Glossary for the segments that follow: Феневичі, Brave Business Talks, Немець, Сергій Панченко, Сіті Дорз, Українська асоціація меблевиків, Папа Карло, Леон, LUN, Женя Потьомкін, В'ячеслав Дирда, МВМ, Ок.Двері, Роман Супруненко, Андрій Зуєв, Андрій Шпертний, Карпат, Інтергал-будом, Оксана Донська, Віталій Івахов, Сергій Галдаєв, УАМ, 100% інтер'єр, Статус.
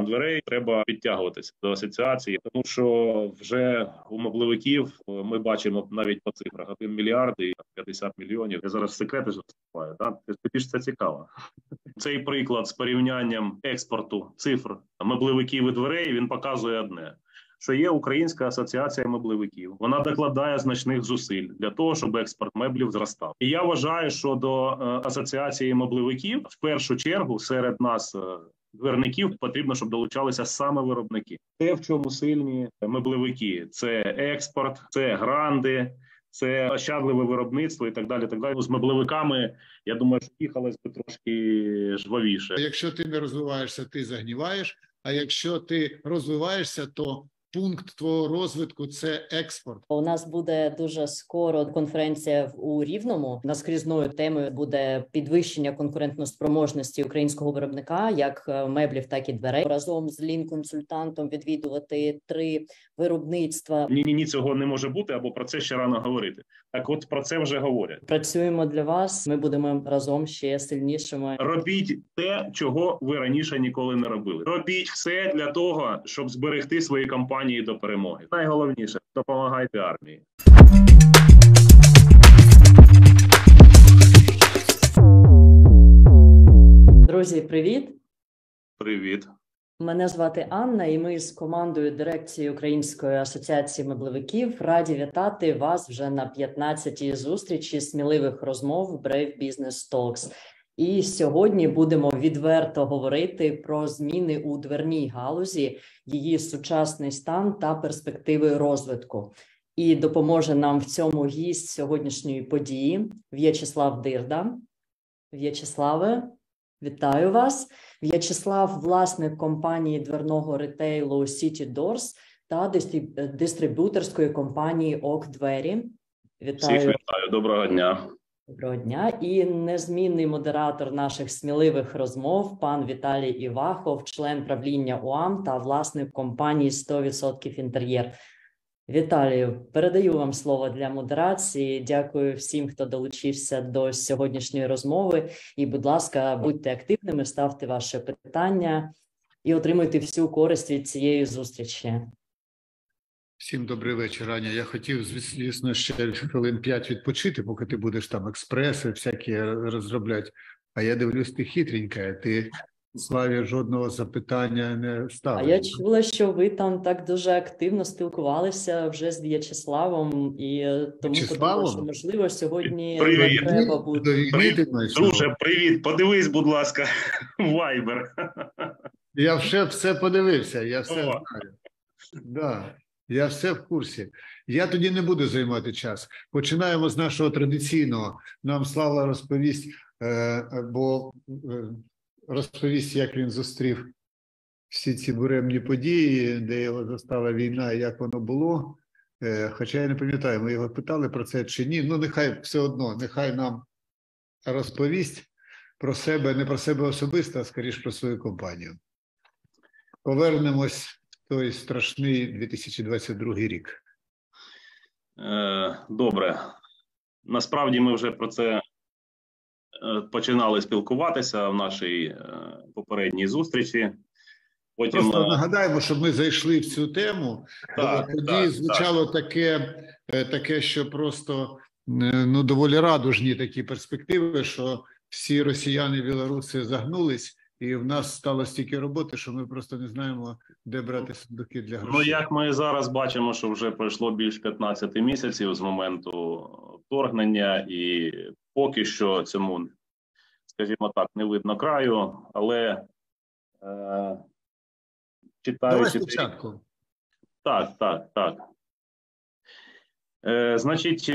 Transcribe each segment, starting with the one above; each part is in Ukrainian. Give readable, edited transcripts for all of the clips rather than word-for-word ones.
програм дверей, треба підтягуватися до асоціації, тому що вже у меблевиків ми бачимо навіть по цифрах 1 мільярд і 50 мільйонів. Я зараз секрети ж розкриваю, так? Тобі ж це цікаво. Цей приклад з порівнянням експорту цифр меблевиків і дверей, він показує одне, що є Українська асоціація меблевиків. Вона докладає значних зусиль для того, щоб експорт меблів зростав. І я вважаю, що до асоціації меблевиків в першу чергу серед нас дверників потрібно, щоб долучалися саме виробники. Те, в чому сильні меблевики – це експорт, це гранди, це ощадливе виробництво і так далі, так далі. З меблевиками, я думаю, що їхалось би трошки жвавіше. Якщо ти не розвиваєшся, ти загніваєш, а якщо ти розвиваєшся, то пункт твого розвитку – це експорт. У нас буде дуже скоро конференція у Рівному. Наскрізною темою буде підвищення конкурентноспроможності українського виробника, як меблів, так і дверей. Разом з LUN-консультантом відвідувати 3 виробництва. Ні, цього не може бути, або про це ще рано говорити. Так от про це вже говорять. Працюємо для вас, ми будемо разом ще сильнішими. Робіть те, чого ви раніше ніколи не робили. Робіть все для того, щоб зберегти свої компанії до перемоги. Найголовніше – допомагайте армії. Друзі, привіт! Привіт! Мене звати Анна, і ми з командою дирекції Української асоціації меблевиків раді вітати вас вже на 15-й зустрічі сміливих розмов Brave Business Talks. І сьогодні будемо відверто говорити про зміни у дверній галузі, її сучасний стан та перспективи розвитку. І допоможе нам в цьому гість сьогоднішньої події В'ячеслав Дирда. В'ячеславе, вітаю вас. В'ячеслав – власник компанії дверного ретейлу «Сіті Дорз» та дистриб'юторської компанії «Ок.Двері». Вітаю. Всіх вітаю. Доброго дня. Доброго дня. І незмінний модератор наших сміливих розмов, пан Віталій Івахов, член правління УАМ та власник компанії «100% інтер'єр». Віталію, передаю вам слово для модерації. Дякую всім, хто долучився до сьогоднішньої розмови. І, будь ласка, будьте активними, ставте ваші питання і отримуйте всю користь від цієї зустрічі. Всім добрий вечір, Аня. Я хотів, звісно, ще хвилин 5 відпочити, поки ти будеш там експреси всякі розробляти. А я дивлюсь, ти хитренька, ти, Славі, жодного запитання не ставиш. А я чула, що ви там так дуже активно спілкувалися вже з В'ячеславом, і тому подумала, що, можливо, сьогодні привіт. Не треба буде. Привіт, друже, привіт, подивись, будь ласка, вайбер. Я вже все подивився, я все знаю. Да. Я все в курсі. Я тоді не буду займати час. Починаємо з нашого традиційного. Нам Слава розповість, як він зустрів всі ці буремні події, де його застала війна і як воно було. Хоча я не пам'ятаю, ми його питали про це чи ні. Ну, нехай все одно, нехай нам розповість про себе, не про себе особисто, а скоріше про свою компанію. Повернемось. Той страшний 2022 рік. Добре. Насправді ми вже про це починали спілкуватися в нашій попередній зустрічі. Потім... Просто нагадаємо, щоб ми зайшли в цю тему. Тоді звучало таке, що просто доволі радужні такі перспективи, що всі росіяни і білоруси загнулись. І в нас стало стільки роботи, що ми просто не знаємо, де брати сундуки для грошей. Ну, як ми зараз бачимо, що вже пройшло більш 15 місяців з моменту вторгнення, і поки що цьому, скажімо так, не видно краю, але читаючи... Давай спочатку. Так. Значить,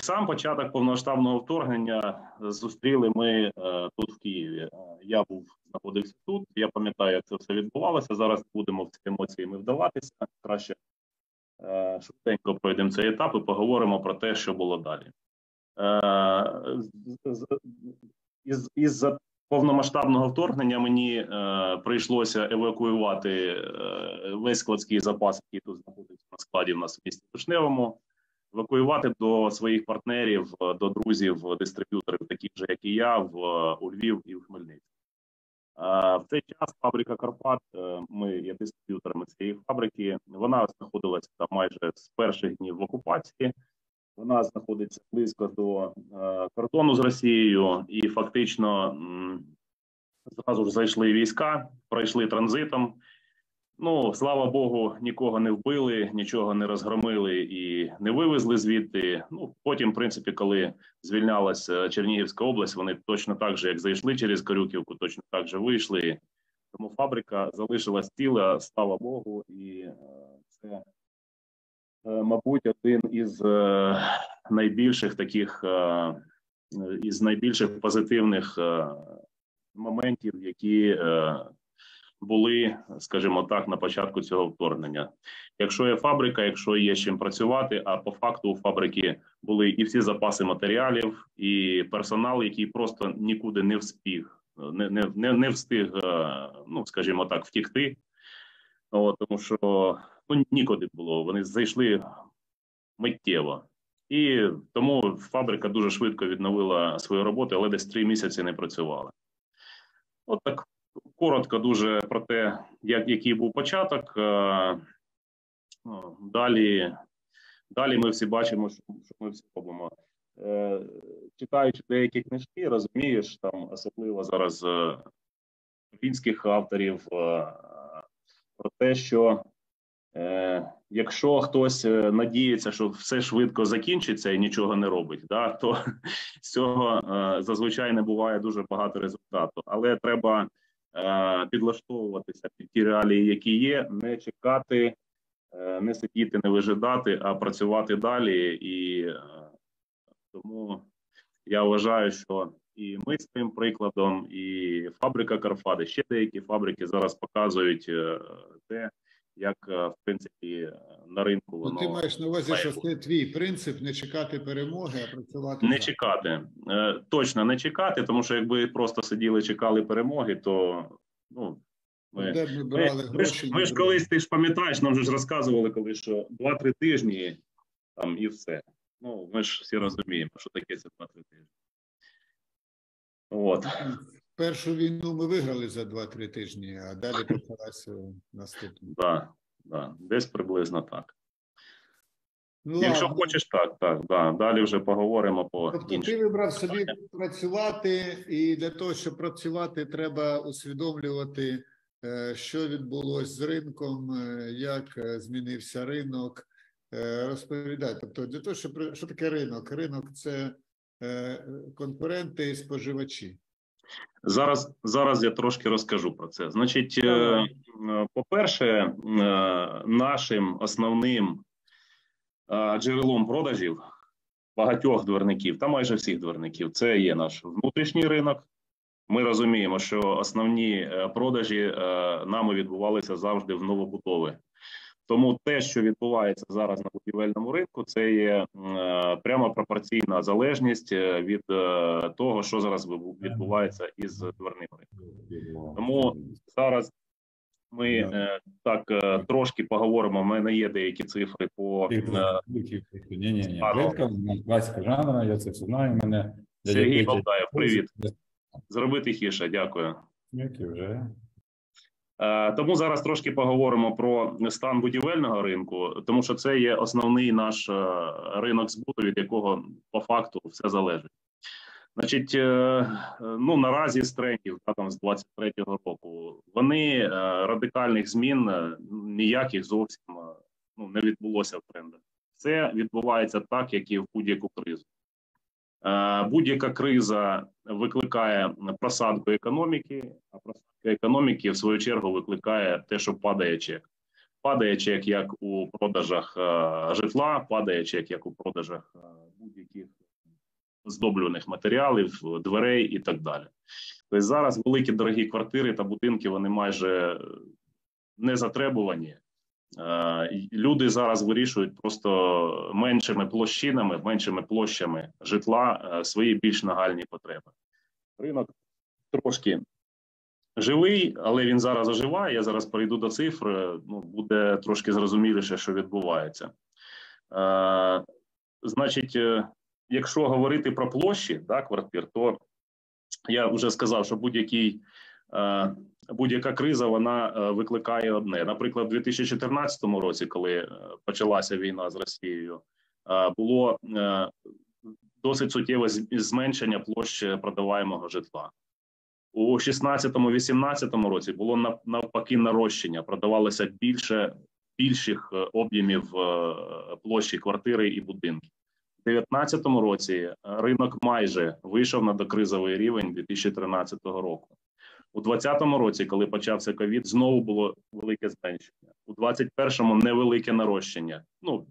сам початок повномасштабного вторгнення зустріли ми тут в Києві. Я знаходився тут, я пам'ятаю, як це все відбувалося. Зараз будемо в ці емоції ми вдаватися. Краще швиденько пройдемо цей етап і поговоримо про те, що було далі. Із-за повномасштабного вторгнення мені прийшлося евакуювати весь складський запас, який тут знаходиться на складі в нас в місті Вишневому, евакуювати до своїх партнерів, до друзів, дистриб'юторів, таких же, як і я, у Львів і в Хмельницький. В цей час фабрика «Карпат», ми є дистриб'юторами цієї фабрики, вона знаходилася там майже з перших днів в окупації. Вона знаходиться близько до кордону з Росією і фактично зразу ж зайшли війська, пройшли транзитом. Ну, слава Богу, нікого не вбили, нічого не розгромили і не вивезли звідти. Ну, потім, в принципі, коли звільнялася Чернігівська область, вони точно так же, як зайшли через Корюківку, точно так же вийшли. Тому фабрика залишилась ціла, слава Богу, і це, мабуть, один із найбільших таких, із найбільших позитивних моментів, які були, скажімо так, на початку цього вторгнення. Якщо є фабрика, якщо є з чим працювати, а по факту у фабрики були і всі запаси матеріалів, і персонал, який просто нікуди не встиг, не встиг, ну, скажімо так, втікти, тому що ну, нікуди було, вони зайшли миттєво. І тому фабрика дуже швидко відновила свою роботу, але десь 3 місяці не працювала. От так. Коротко дуже про те, який був початок. Далі ми всі бачимо, що ми всі робимо. Читаючи деякі книжки, розумієш, там особливо зараз українських авторів, про те, що якщо хтось надіється, що все швидко закінчиться і нічого не робить, да, то з цього зазвичай не буває дуже багато результату. Але треба підлаштовуватися під ті реалії, які є, не чекати, не сидіти, не вижидати, а працювати далі. І тому я вважаю, що і ми своїм прикладом, і фабрика «Карпат», ще деякі фабрики зараз показують те, як, в принципі, на ринку воно... Ну, ти маєш на увазі, що це твій принцип – не чекати перемоги, а працювати... Не чекати. Точно не чекати, тому що якби просто сиділи, чекали перемоги, то... Ну, ми ж колись, ти ж пам'ятаєш, нам ж розказували колись, що 2-3 тижні там і все. Ну, ми ж всі розуміємо, що таке це 2-3 тижні. От. Першу війну ми виграли за 2-3 тижні, а далі почалася наступна. Так, десь приблизно так. Ну, якщо хочеш, так. Далі вже поговоримо по іншому. Тобто ти вибрав собі працювати, і для того, щоб працювати, треба усвідомлювати, що відбулося з ринком, як змінився ринок. Розповідай, тобто для того, щоб... Що таке ринок? Ринок – це конкуренти і споживачі. Зараз я трошки розкажу про це. Значить, по-перше, нашим основним джерелом продажів багатьох двірників, та майже всіх двірників, це є наш внутрішній ринок. Ми розуміємо, що основні продажі нами відбувалися завжди в новобудови. Тому те, що відбувається зараз на будівельному ринку, це є прямо пропорційна залежність від того, що зараз відбувається із дверним ринком. Тому зараз ми трошки поговоримо, в мене є деякі цифри по... Ні-ні-ні, ринка, класика жанра, я це все знаю. Мене... Сергій Галдаєв, привіт. Зроби тихіше, дякую. Дякую вже. Тому зараз трошки поговоримо про стан будівельного ринку, тому що це є основний наш ринок збуту, від якого по факту все залежить. Значить, ну, наразі з трендів там, з 23-го року, вони радикальних змін ніяких зовсім не відбулося в трендах. Це відбувається так, як і в будь-яку кризу. Будь-яка криза викликає просадку економіки, а просадка економіки, в свою чергу, викликає те, що падає чек. Падає чек, як у продажах житла, падає чек, як у продажах будь-яких оздоблюваних матеріалів, дверей і так далі. Тобто зараз великі дорогі квартири та будинки, вони майже не затребувані. Люди зараз вирішують просто меншими площинами, меншими площами житла свої більш нагальні потреби. Ринок трошки живий, але він зараз оживає. Я зараз перейду до цифр, буде трошки зрозуміліше, що відбувається. Значить, якщо говорити про площі, да, квартир, то я вже сказав, що будь-який будь-яка криза, вона викликає одне. Наприклад, у 2014 році, коли почалася війна з Росією, було досить суттєве зменшення площі продаваємого житла. У 2016-2018 році було навпаки нарощення, продавалося більших об'ємів площі квартири і будинків. У 2019 році ринок майже вийшов на докризовий рівень 2013 року. У 2020 році, коли почався ковід, знову було велике зменшення. У 2021-му невелике нарощення. Ну,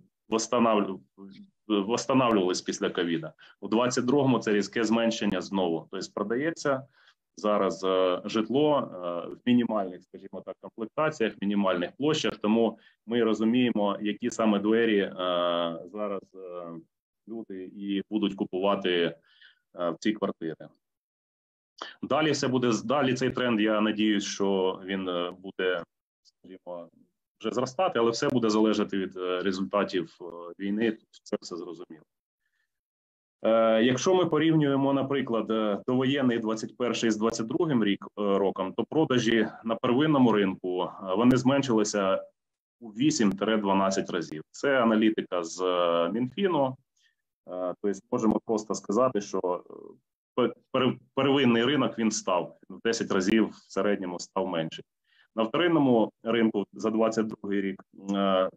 восстанавливались після ковіда. У 2022-му це різке зменшення знову. Тобто продається зараз житло в мінімальних, скажімо так, комплектаціях, мінімальних площах. Тому ми розуміємо, які саме двері зараз люди і будуть купувати в ці квартири. Далі все буде, далі цей тренд, я надіюсь, що він буде, скажімо, вже зростати, але все буде залежати від результатів війни, це все зрозуміло. Якщо ми порівнюємо, наприклад, довоєнний 21-й з 22-м роком, то продажі на первинному ринку, вони зменшилися у 8-12 разів. Це аналітика з Мінфіну, тобто можемо просто сказати, що первинний ринок, він став в 10 разів, в середньому став менший. На вторинному ринку за 22-й рік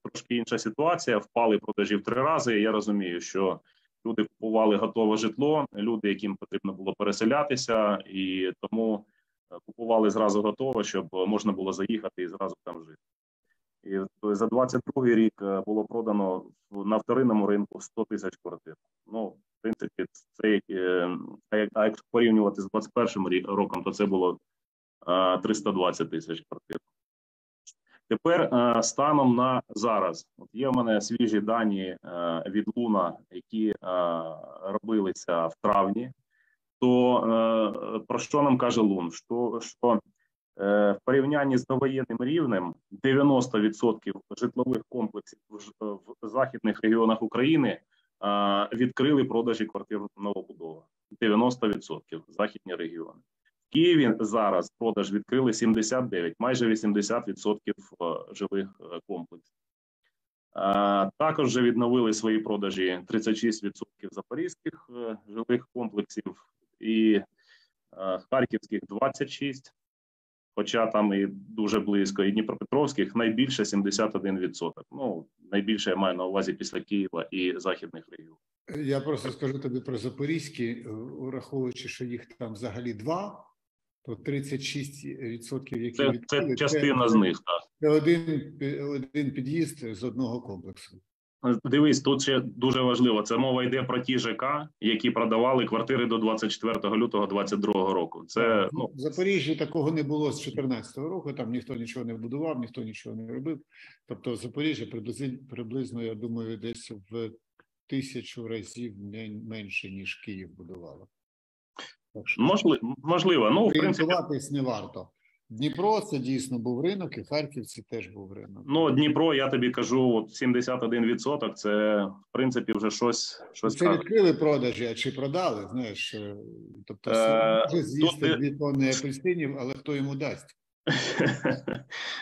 трошки інша ситуація, впали продажі в 3 рази. Я розумію, що люди купували готове житло, люди, яким потрібно було переселятися, і тому купували зразу готове, щоб можна було заїхати і зразу там жити. І за 22-й рік було продано на вторинному ринку 100 тисяч квартир. Ну, в принципі, це, а якщо порівнювати з 21-м роком, то це було 320 тисяч квартир. Тепер станом на зараз. От є в мене свіжі дані від LUN, які робилися в травні. То про що нам каже LUN? Що в порівнянні з довоєнним рівнем 90% житлових комплексів в західних регіонах України відкрили продажі квартир новобудови. 90% західні регіони. В Києві зараз продаж відкрили 79, майже 80% жилих комплексів. Також вже відновили свої продажі 36% запорізьких жилих комплексів і харківських 26%. Хоча там і дуже близько, і дніпропетровських найбільше 71%. Ну, найбільше я маю на увазі після Києва і західних регіонів. Я просто скажу тобі про запорізькі, враховуючи, що їх там взагалі 2, то 36%, які це частина з них, так. Це один під'їзд з одного комплексу. Дивись, тут ще дуже важливо, це мова йде про ті ЖК, які продавали квартири до 24 лютого 2022 року. Це, ну... В Запоріжжі такого не було з 2014 року, там ніхто нічого не будував, ніхто нічого не робив. Тобто Запоріжжя приблизно, я думаю, десь в 1000 разів менше, ніж Київ будувало. Можливо. Ну, в принципі... не варто. Дніпро – це дійсно був ринок, і Харків – це теж був ринок. Ну, Дніпро, я тобі кажу, от 71% – це, в принципі, вже щось це відкрили продажі, а чи продали, знаєш? Тобто, може з'їсти 2 тонни апельсинів, але хто йому дасть?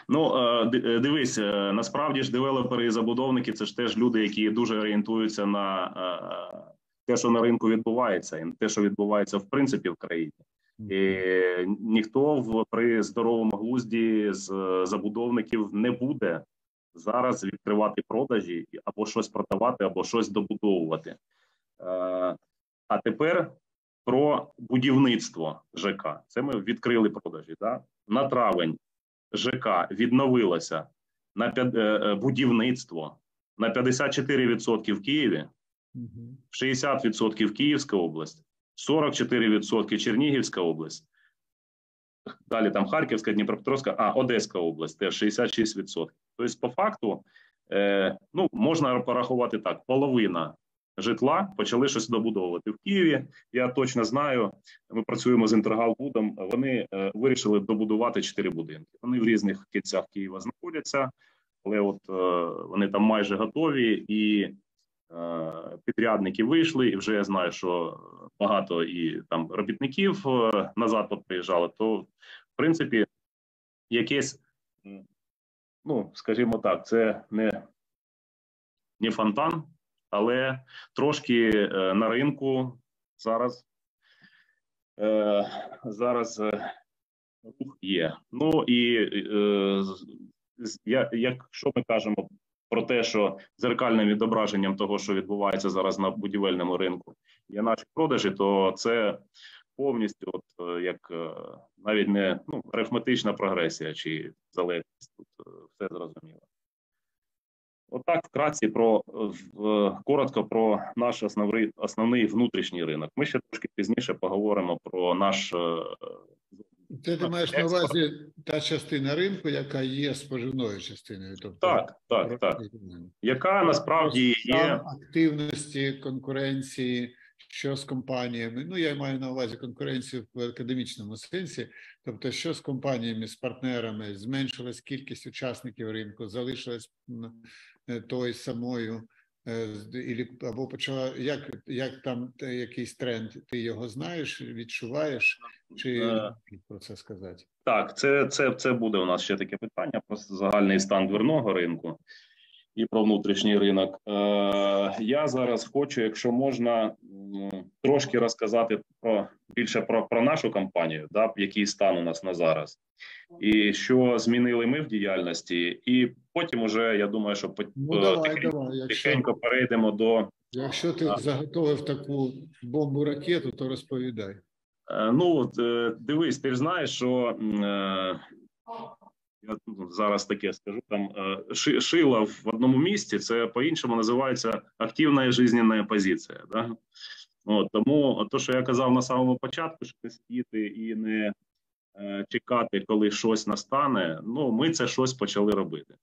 Ну, дивись, насправді ж девелопери і забудовники – це ж теж люди, які дуже орієнтуються на те, що на ринку відбувається, і те, що відбувається, в принципі, в країні. І ніхто при здоровому глузді з забудовників не буде зараз відкривати продажі, або щось продавати, або щось добудовувати. А тепер про будівництво ЖК. Це ми відкрили продажі. Да? На травень ЖК відновилося будівництво на 54% в Києві, 60% Київська область, 44% Чернігівська область, далі там Харківська, Дніпропетровська, Одеська область, теж 66%. Тобто, по факту, ну, можна порахувати так, половина житла почали щось добудовувати. В Києві, я точно знаю, ми працюємо з Інтергал-будом, вони вирішили добудувати 4 будинки. Вони в різних кінцях Києва знаходяться, але от вони там майже готові, і підрядники вийшли, і вже я знаю, що багато і там робітників назад приїжджали, то в принципі, якесь, ну, скажімо так, це не фонтан, але трошки на ринку зараз рух є. Ну і якщо ми кажемо про те, що дзеркальним відображенням того, що відбувається зараз на будівельному ринку, є наші продажі, то це повністю, от, як навіть не арифметична прогресія чи залежність, тут все зрозуміло. Отак вкратці коротко про наш основний внутрішній ринок. Ми ще трошки пізніше поговоримо про наш. Це ти маєш на увазі та частина ринку, яка є споживною частиною? Тобто, так. Яка насправді є... Активності, конкуренції, що з компаніями, ну я маю на увазі конкуренцію в академічному сенсі, тобто що з компаніями, з партнерами, зменшилась кількість учасників ринку, залишилась той самою, або почала, як там якийсь тренд, ти його знаєш, відчуваєш, чи про це сказати? Так, це буде у нас ще таке питання про загальний стан дверного ринку і про внутрішній ринок. Я зараз хочу, якщо можна, трошки розказати більше про нашу компанію, да, який стан у нас на зараз, і що змінили ми в діяльності, і потім уже, я думаю, що тихенько перейдемо до... Якщо ти заготовив таку бомбу-ракету, то розповідай. Ну, дивись, ти ж знаєш, що... Я зараз таке скажу, там шила в одному місці, це по-іншому називається активна жизненна позиція. Да? От, тому те, що я казав на самому початку, що не сидіти і не чекати, коли щось настане, ну, ми це щось почали робити.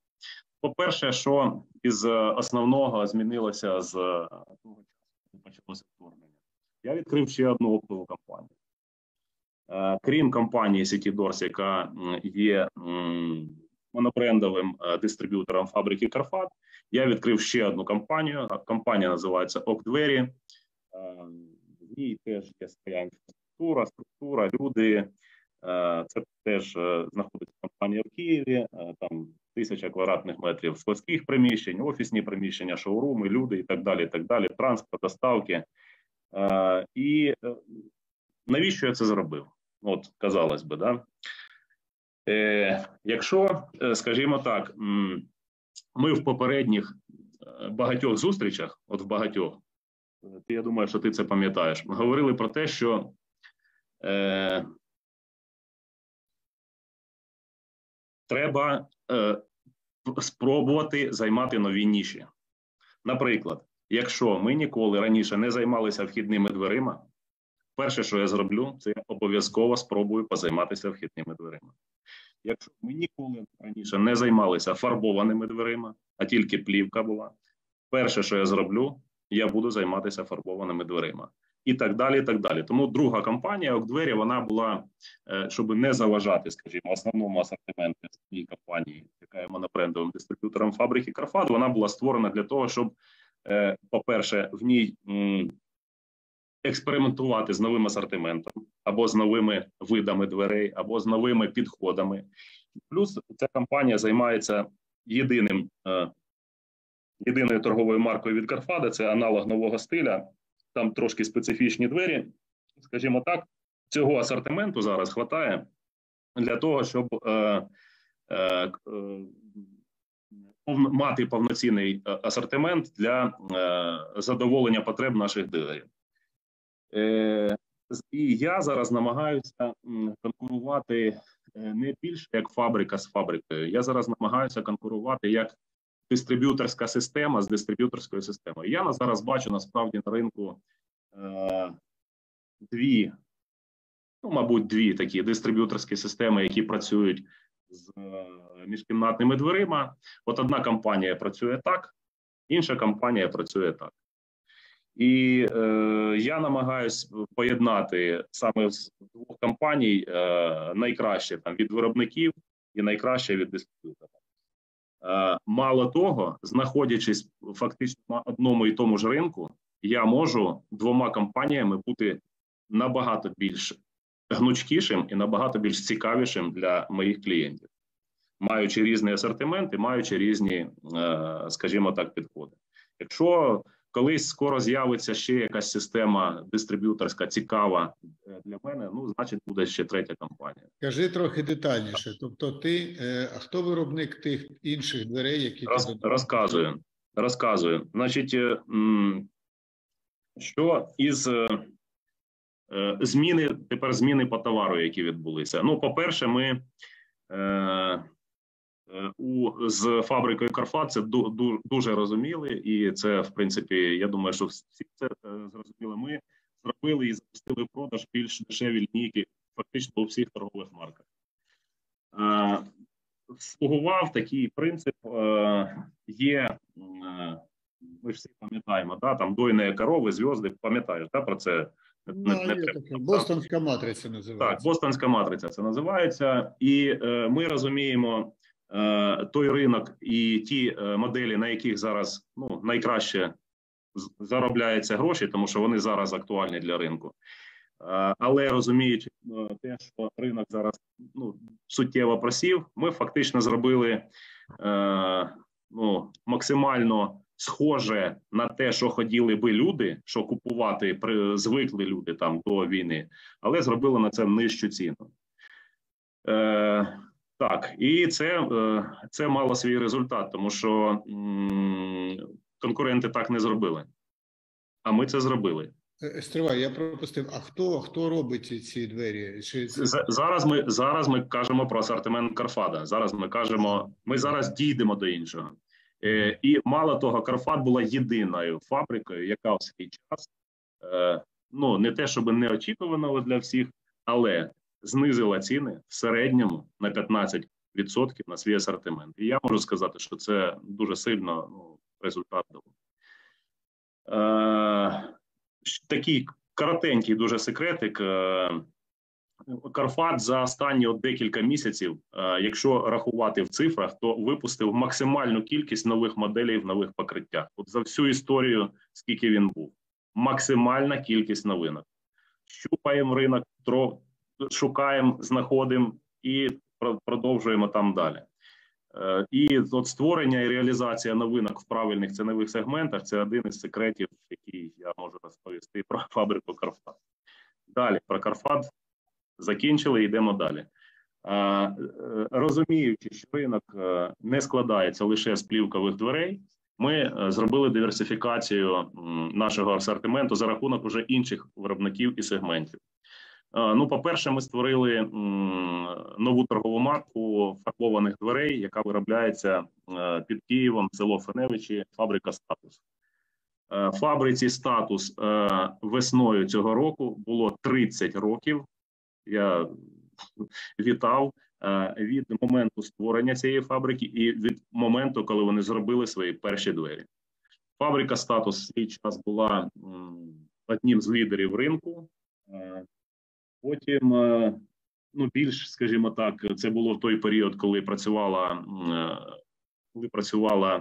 По-перше, що із основного змінилося з того часу, коли почалося вторгнення. Я відкрив ще одну оптову компанію. Крім компанії Сіті Дорз, яка є монобрендовим дистриб'ютором фабрики Карпат, я відкрив ще одну компанію. Компанія називається Ок.Двері. В ній теж є своя інфраструктура, люди. Це теж знаходиться компанія в Києві. Там 1000 квадратних метрів складських приміщень, офісні приміщення, шоуруми, люди і так далі, Транспорт, доставки. І навіщо я це зробив? От, казалось би, да? Якщо, скажімо так, ми в попередніх багатьох зустрічах, от в багатьох, я думаю, що ти це пам'ятаєш, ми говорили про те, що треба спробувати займати нові ніші. Наприклад, якщо ми ніколи раніше не займалися вхідними дверима, перше, що я зроблю, це я обов'язково спробую позайматися вхідними дверима. Якщо ми ніколи раніше не займалися фарбованими дверима, а тільки плівка була, перше, що я зроблю, я буду займатися фарбованими дверима. І так далі, Тому друга компанія, Ок.Двері, вона була, щоб не заважати, скажімо, основному асортименту цієї компанії, яка є монобрендовим дистриб'ютором фабрики Карпат, вона була створена для того, щоб, по-перше, в ній... експериментувати з новим асортиментом, або з новими видами дверей, або з новими підходами. Плюс ця компанія займається єдиною торговою маркою від Карпата, це аналог нового стиля, там трошки специфічні двері. Скажімо так, цього асортименту зараз хватає для того, щоб мати повноцінний асортимент для задоволення потреб наших дилерів. І я зараз намагаюся конкурувати не більше як фабрика з фабрикою, я зараз намагаюся конкурувати як дистриб'юторська система з дистриб'юторською системою. Я зараз бачу насправді на ринку дві такі дистриб'юторські системи, які працюють з міжкімнатними дверима. От одна компанія працює так, інша компанія працює так. І я намагаюся поєднати саме з двох компаній найкраще там, від виробників і найкраще від дистриб'ютора. Мало того, знаходячись фактично на одному і тому ж ринку, я можу двома компаніями бути набагато більш гнучкішим і набагато більш цікавішим для моїх клієнтів, маючи різні асортименти, маючи різні, скажімо так, підходи. Якщо колись скоро з'явиться ще якась система дистриб'юторська цікава для мене, ну, значить, буде ще третя компанія. Кажи трохи детальніше. Тобто ти, а хто виробник тих інших дверей, які... Розказую. Значить, що із зміни по товару, які відбулися. Ну, по-перше, ми з фабрикою «Карпат» це дуже розуміли, і це, в принципі, я думаю, що всі це зрозуміли. Ми зробили і запустили в продаж більш дешеві лінійки фактично у всіх торгових марках. Слугував такий принцип, є, ми всі пам'ятаємо, да, там дойні корови, зв'язки, пам'ятаєш, да, про це? Бостонська матриця називається. Так, бостонська матриця це називається. І ми розуміємо той ринок і ті моделі, на яких зараз найкраще заробляються гроші, тому що вони зараз актуальні для ринку. Але розуміючи те, що ринок зараз суттєво просів, ми фактично зробили максимально схоже на те, що хотіли би люди, що купувати звикли люди там до війни, але зробили на це нижчу ціну. Так, і це мало свій результат, тому що конкуренти так не зробили, а ми це зробили. Стривай, я пропустив. А хто робить ці двері? Зараз ми кажемо про асортимент Карпата. Зараз ми кажемо, ми зараз дійдемо до іншого. І мало того, Карпат була єдиною фабрикою, яка в свій час, не те, щоб неочікувано для всіх, але знизила ціни в середньому на 15% на свій асортимент. І я можу сказати, що це дуже сильно результат дало. Такий коротенький дуже секретик. Карпат за останні декілька місяців, якщо рахувати в цифрах, то випустив максимальну кількість нових моделей в нових покриттях. От за всю історію, скільки він був. Максимальна кількість новинок. Щупаємо ринок, шукаємо, знаходимо і продовжуємо там далі. І от створення і реалізація новинок в правильних цінових сегментах – це один із секретів, який я можу розповісти про фабрику «Карпат». Далі, про «Карпат» закінчили, йдемо далі. Розуміючи, що ринок не складається лише з плівкових дверей, ми зробили диверсифікацію нашого асортименту за рахунок уже інших виробників і сегментів. Ну, по-перше, ми створили нову торгову марку фарбованих дверей, яка виробляється під Києвом, село Феневичі, фабрика «Статус». Фабриці «Статус» весною цього року було 30 років. Я вітав від моменту створення цієї фабрики і від моменту, коли вони зробили свої перші двері. Фабрика «Статус» в свій час була одним з лідерів ринку. Потім, більш, скажімо так, це було в той період, коли працювали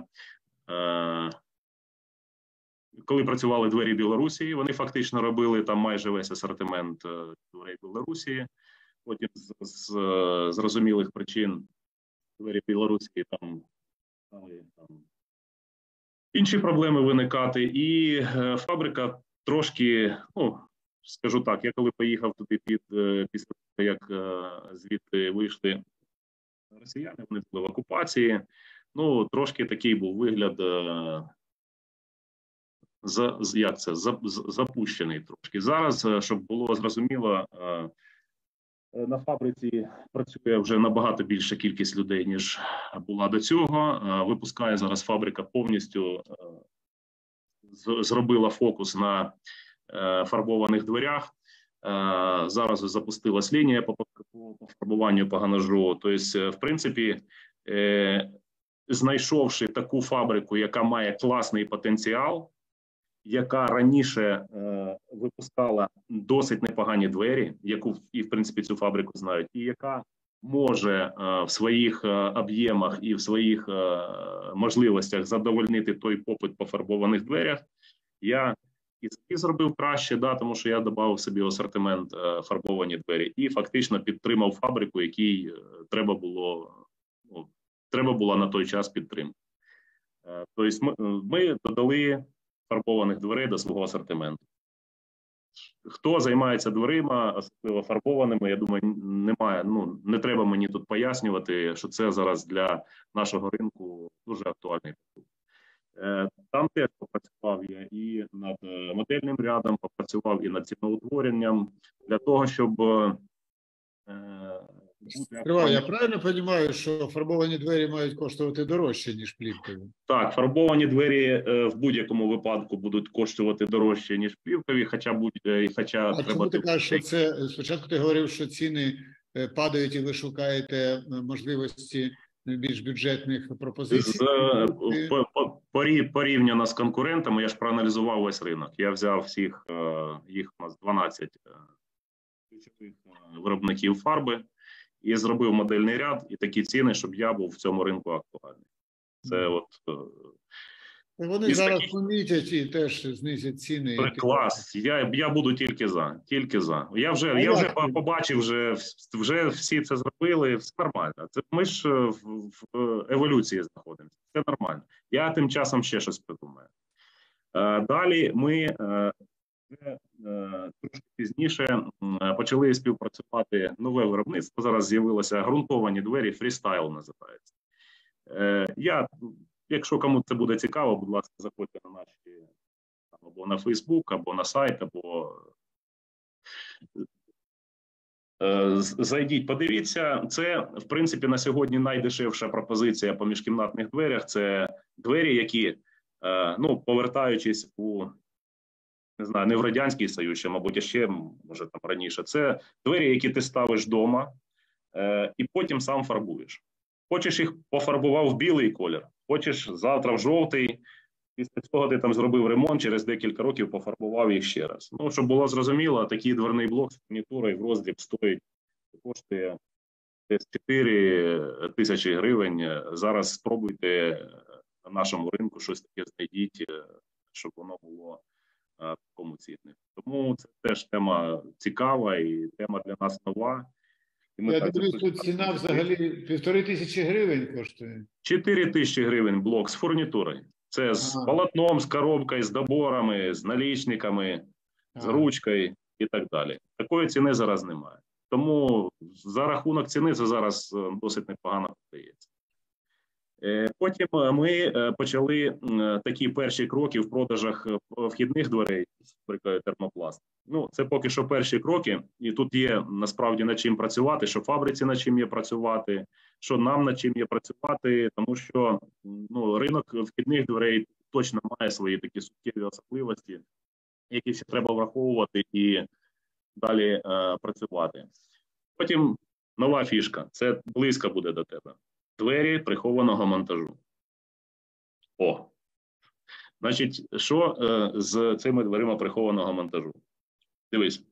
двері Білорусі. Вони фактично робили там майже весь асортимент дверей Білорусі. Потім з зрозумілих причин двері Білорусі там стали інші проблеми виникати. І фабрика трошки, скажу так, я коли поїхав туди після того, як звідти вийшли росіяни, вони були в окупації, трошки такий був вигляд, запущений трошки. Зараз, щоб було зрозуміло, на фабриці працює вже набагато більша кількість людей, ніж була до цього. Випускає зараз фабрика повністю, зробила фокус на фарбованих дверях. Зараз запустилась лінія по фарбуванню, по ганажу. Тобто, в принципі, знайшовши таку фабрику, яка має класний потенціал, яка раніше випускала досить непогані двері, яку і, в принципі, цю фабрику знають, і яка може в своїх об'ємах і в своїх можливостях задовольнити той попит по фарбованих дверях, я і собі зробив краще, да, тому що я додав собі в асортимент фарбовані двері і фактично підтримав фабрику, якій треба було, ну, треба була на той час підтримка. Тобто ми додали фарбованих дверей до свого асортименту. Хто займається дверима, особливо фарбованими, я думаю, немає, ну, не треба мені тут пояснювати, що це зараз для нашого ринку дуже актуальний продукт. Там теж попрацював я і над модельним рядом, попрацював і над ціноутворенням, для того, щоб... Я правильно розумію, що фарбовані двері мають коштувати дорожче, ніж плівкові? Так, фарбовані двері в будь-якому випадку будуть коштувати дорожче, ніж плівкові, хоча а треба... Ти кажеш, що це... Спочатку ти говорив, що ціни падають і ви шукаєте можливості більш бюджетних пропозицій. Порівняно з конкурентами, я ж проаналізував весь ринок. Я взяв всіх, їх у нас 12 ключових виробників фарби, і зробив модельний ряд і такі ціни, щоб я був в цьому ринку актуальний. Це от... Вони зараз таких... помітять і теж знизять ціни. Клас, я буду тільки за, тільки за. Я вже побачив, вже всі це зробили, все нормально. Це, ми ж в еволюції знаходимося, це нормально. Я тим часом ще щось придумаю. Далі ми... Трошки пізніше почали співпрацювати нове виробництво. Зараз з'явилося ґрунтовані двері, фрістайл називається. Я, якщо кому це буде цікаво, будь ласка, заходьте на наші, або на Фейсбук, або на сайт, або зайдіть, подивіться. Це, в принципі, на сьогодні найдешевша пропозиція по міжкімнатних дверях. Це двері, які, ну, повертаючись у... не знаю, не в Радянський Союз, ще, мабуть, а ще, може, там раніше. Це двері, які ти ставиш вдома і потім сам фарбуєш. Хочеш їх пофарбував в білий колір, хочеш завтра в жовтий, після цього ти там зробив ремонт, через декілька років пофарбував їх ще раз. Ну, щоб було зрозуміло, такий дверний блок з фурнітурою в роздріб стоїть, коштує десь 4 тисячі гривень. Зараз спробуйте на нашому ринку щось таке знайдіть, щоб воно було такому цінні. Тому це теж тема цікава і тема для нас нова. І ми, я думаю, тут ціна взагалі 1500 гривень коштує. 4000 гривень блок з фурнітурою. Це з полотном, з коробкою, з доборами, з налічниками, з ручкою і так далі. Такої ціни зараз немає. Тому за рахунок ціни це зараз досить непогано продається. Потім ми почали такі перші кроки в продажах вхідних дверей, наприклад, термопласт. Ну, це поки що перші кроки, і тут є насправді над чим працювати, що фабриці над чим є працювати, що нам над чим є працювати, тому що, ну, ринок вхідних дверей точно має свої такі суттєві особливості, які ще треба враховувати і далі працювати. Потім нова фішка, це близько буде до тебе. Двері прихованого монтажу. О! Значить, що з цими дверима прихованого монтажу? Дивись.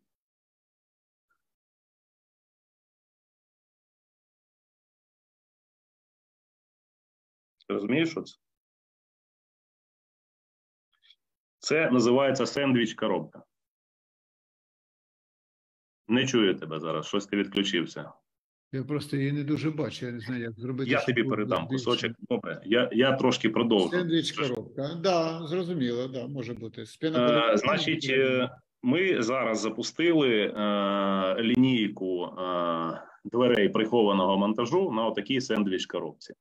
Розумієш, що це? Це називається сендвіч-коробка. Не чую тебе зараз, щось ти відключився. Я просто її не дуже бачу, я не знаю, як зробити. Я тобі передам кусочок, добре, я трошки продовжу. Сендвіч-коробка, так, да, зрозуміло, да, може бути. Значить, ми зараз запустили лінійку дверей прихованого монтажу на отакій сендвіч-коробці.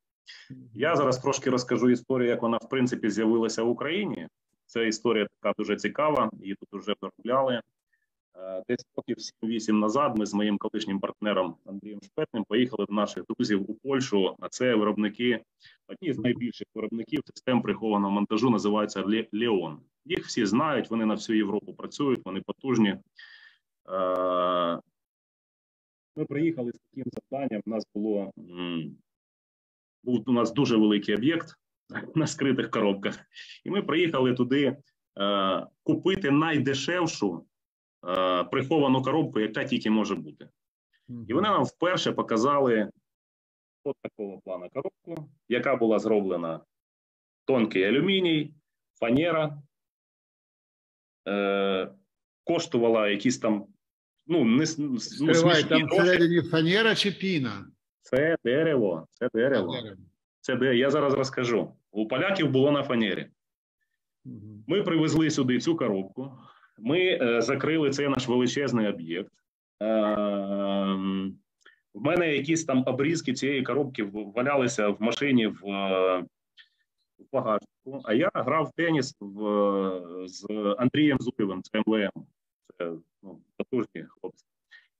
Я зараз трошки розкажу історію, як вона, в принципі, з'явилася в Україні. Це історія така дуже цікава, її тут вже доробляли. Десь років 7-8 назад ми з моїм колишнім партнером Андрієм Шпертним поїхали до наших друзів у Польщу. А це виробники, одні з найбільших виробників систем прихованого монтажу, називаються Леон. Їх всі знають, вони на всю Європу працюють, вони потужні. Ми приїхали з таким завданням. У нас дуже великий об'єкт на скритих коробках. І ми приїхали туди купити найдешевшу приховану коробку, яка тільки може бути. І вони нам вперше показали от такого плану коробку, яка була зроблена тонкий алюміній, фанера, коштувала якісь там, ну, не смішні. Скривай, там всередині фанера чи піна? Це дерево, це дерево. Я зараз розкажу. У поляків було на фанері. Ми привезли сюди цю коробку, ми закрили цей наш величезний об'єкт. В мене якісь там обрізки цієї коробки валялися в машині в багажнику, а я грав в теніс з Андрієм Зуєвим, це МВМ, це потужні хлопці.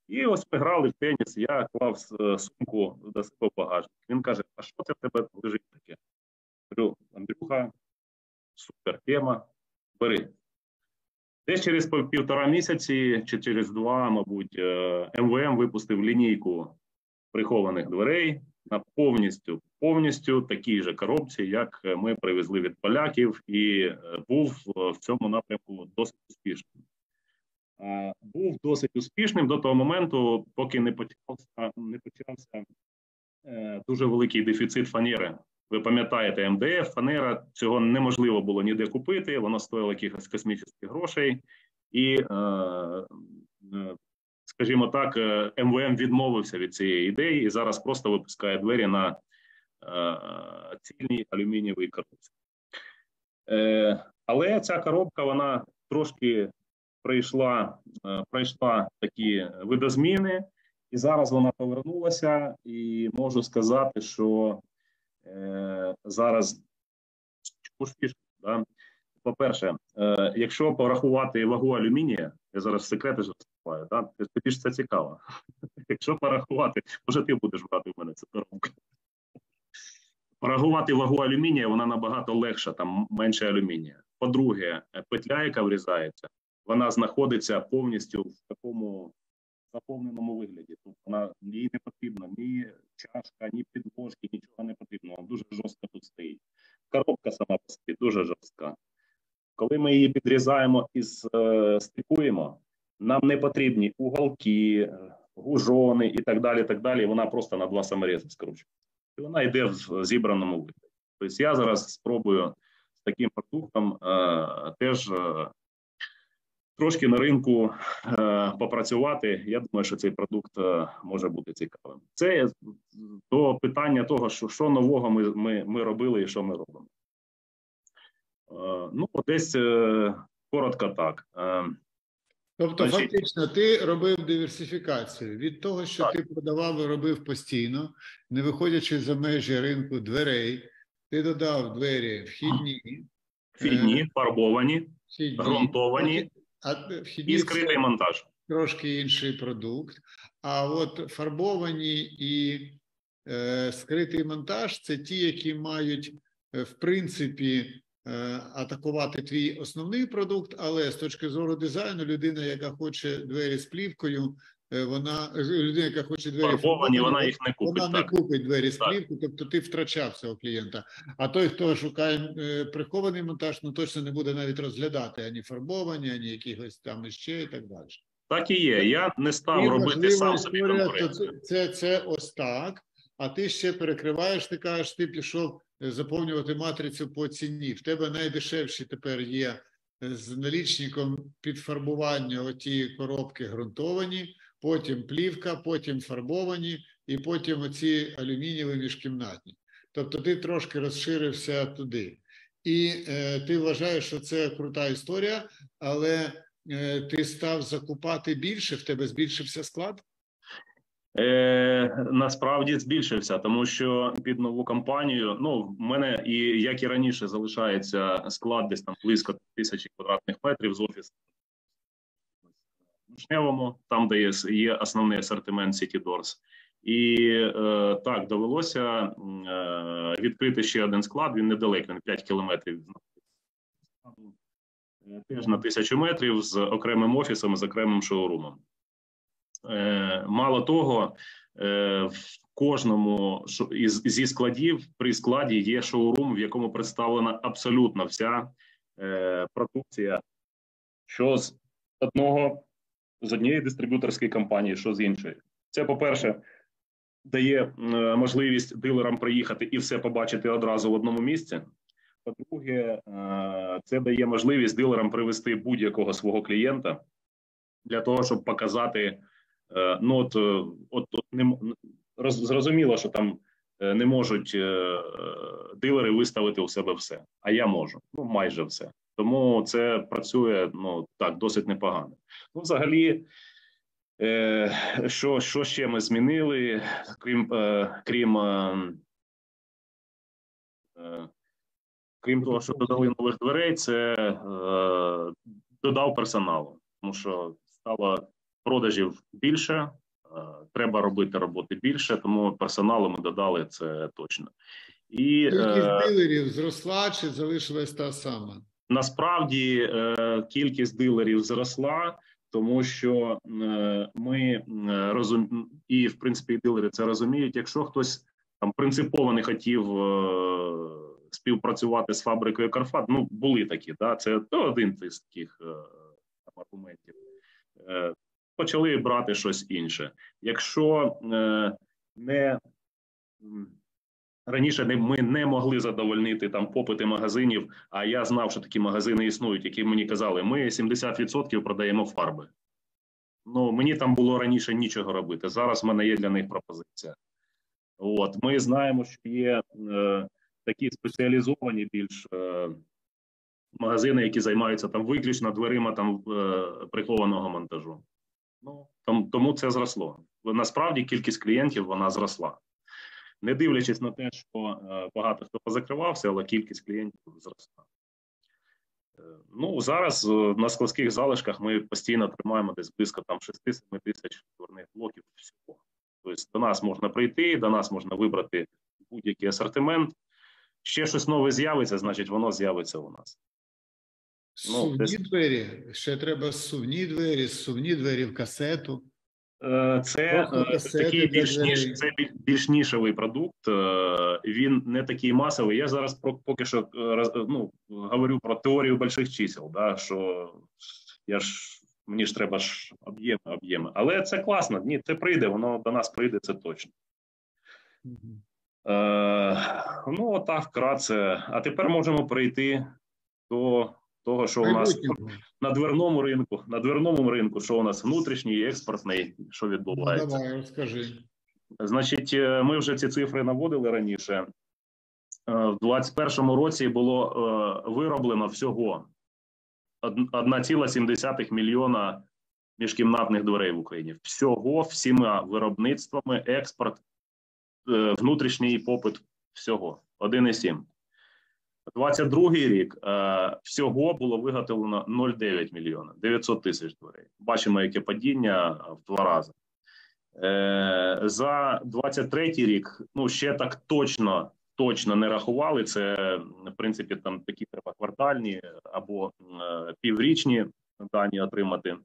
І ось ми грали в теніс, я клав сумку до себе в багажник. Він каже, а що це в тебе лежить таке? Говорю, Андрюха, супер тема, бери. Десь через півтора місяці, чи через два, мабуть, МВМ випустив лінійку прихованих дверей на повністю такій же коробці, як ми привезли від поляків, і був в цьому напрямку досить успішним. Був досить успішним до того моменту, поки не почався дуже великий дефіцит фанери. Ви пам'ятаєте, МДФ, фанера, цього неможливо було ніде купити, воно стоїло якихось космічних грошей. І, скажімо так, МВМ відмовився від цієї ідеї і зараз просто випускає двері на цільній алюмінієвій коробці. Але ця коробка, вона трошки пройшла такі видозміни, і зараз вона повернулася, і можу сказати, що зараз, по-перше, якщо порахувати вагу алюмінія, я зараз секрети ж розкриваю, да? Тобі ж це цікаво. Якщо порахувати, може ти будеш брати в мене цю коробку. Порахувати вагу алюмінія, вона набагато легша, там менше алюмінія. По-друге, петля, яка врізається, вона знаходиться повністю в такому заповненому вигляді. Тобто вона, їй не потрібна ні чашка, ні підложки, нічого не потрібно. Вона дуже жорстко тут стоїть. Коробка сама по собі дуже жорстка. Коли ми її підрізаємо і стикуємо, нам не потрібні уголки, гужони і так далі, так далі. Вона просто на два саморези скручується. І вона йде в зібраному вигляді. Тобто я зараз спробую з таким продуктом теж трошки на ринку попрацювати, я думаю, що цей продукт може бути цікавим. Це до питання того, що нового ми робили і що ми робимо. Ну, десь коротко так. Тобто, значить, фактично, ти робив диверсифікацію від того, що так, ти продавав і робив постійно, не виходячи за межі ринку дверей, ти додав двері вхідні, фарбовані, ґрунтовані. І скритий монтаж. Трошки інший продукт. А от фарбовані і скритий монтаж – це ті, які мають, в принципі, атакувати твій основний продукт, але з точки зору дизайну людина, яка хоче двері з плівкою, людина, яка хоче двері фарбовані, вона їх не купить. Вона не купить двері з плівкою, тобто ти втрачав цього клієнта. А той, хто шукає прихований монтаж, ну точно не буде навіть розглядати ані фарбовані, ані якихось там іще і так далі. Так і є. Я не став робити сам собі конкуренцію. Це ось так, а ти ще перекриваєш, ти кажеш, ти пішов заповнювати матрицю по ціні. В тебе найдешевші тепер є з налічником підфарбування оті коробки ґрунтовані, потім плівка, потім фарбовані і потім оці алюмінієві міжкімнатні. Тобто ти трошки розширився туди. І ти вважаєш, що це крута історія, але ти став закупати більше, в тебе збільшився склад? Насправді збільшився, тому що під нову компанію, ну, в мене, і як і раніше, залишається склад десь там близько 1000 квадратних метрів з офісу. Там, де є основний асортимент Сіті Дорз. І так, довелося відкрити ще один склад, він недалеко, він 5 кілометрів. Теж на 1000 метрів з окремим офісом, з окремим шоурумом. Мало того, в кожному зі складів, при складі є шоурум, в якому представлена абсолютно вся продукція, що з однієї дистриб'юторської компанії, що з іншої. Це, по-перше, дає можливість дилерам приїхати і все побачити одразу в одному місці. По-друге, це дає можливість дилерам привести будь-якого свого клієнта для того, щоб показати, ну от не, зрозуміло, що там не можуть дилери виставити у себе все, а я можу, ну майже все. Тому це працює, ну так, досить непогано. Ну, взагалі, що ще ми змінили, крім того, що додали нових дверей, це додав персоналу, тому що стало продажів більше, треба робити роботи більше, тому персоналу ми додали, це точно. І кількість дилерів зросла чи залишилась та сама? Насправді кількість дилерів зросла, тому що ми розуміємо, і в принципі дилери це розуміють, якщо хтось там принципово не хотів співпрацювати з фабрикою Карпат, ну були такі, да? Це один з таких аргументів. Почали брати щось інше. Якщо раніше ми не могли задовольнити там попити магазинів, а я знав, що такі магазини існують, які мені казали, ми 70% продаємо фарби. Ну, мені там було раніше нічого робити, зараз в мене є для них пропозиція. От, ми знаємо, що є такі спеціалізовані більш магазини, які займаються там виключно дверима там прихованого монтажу. Ну, тому це зросло. Насправді кількість клієнтів, вона зросла. Не дивлячись на те, що багато хто позакривався, але кількість клієнтів зросла. Ну, зараз на складських залишках ми постійно тримаємо десь близько там 6-7 тисяч дверних блоків всього. Тобто до нас можна прийти, до нас можна вибрати будь-який асортимент. Ще щось нове з'явиться, значить воно з'явиться у нас. Сувні двері. Ще треба сувні двері в касету. Це такий більш нішевий продукт, він не такий масовий. Я зараз поки що говорю про теорію великих чисел, да, що мені ж треба об'єми. Але це класно, ні, це прийде, воно до нас прийде, це точно. Ну, отак вкратце. А тепер можемо перейти до того, що у нас на дверному ринку, що у нас внутрішній і експортний, що відбувається. Давай, розкажи. Значить, ми вже ці цифри наводили раніше. В 2021 році було вироблено всього 1,7 мільйона міжкімнатних дверей в Україні. Всього, всіма виробництвами, експорт, внутрішній попит всього. 1,7. 22-й рік всього було виготовлено 0,9 мільйона, 900 тисяч дверей. Бачимо, яке падіння в 2 рази. За 23-й рік, ну, ще так точно не рахували, це, в принципі, там такі треба квартальні або піврічні дані отримати.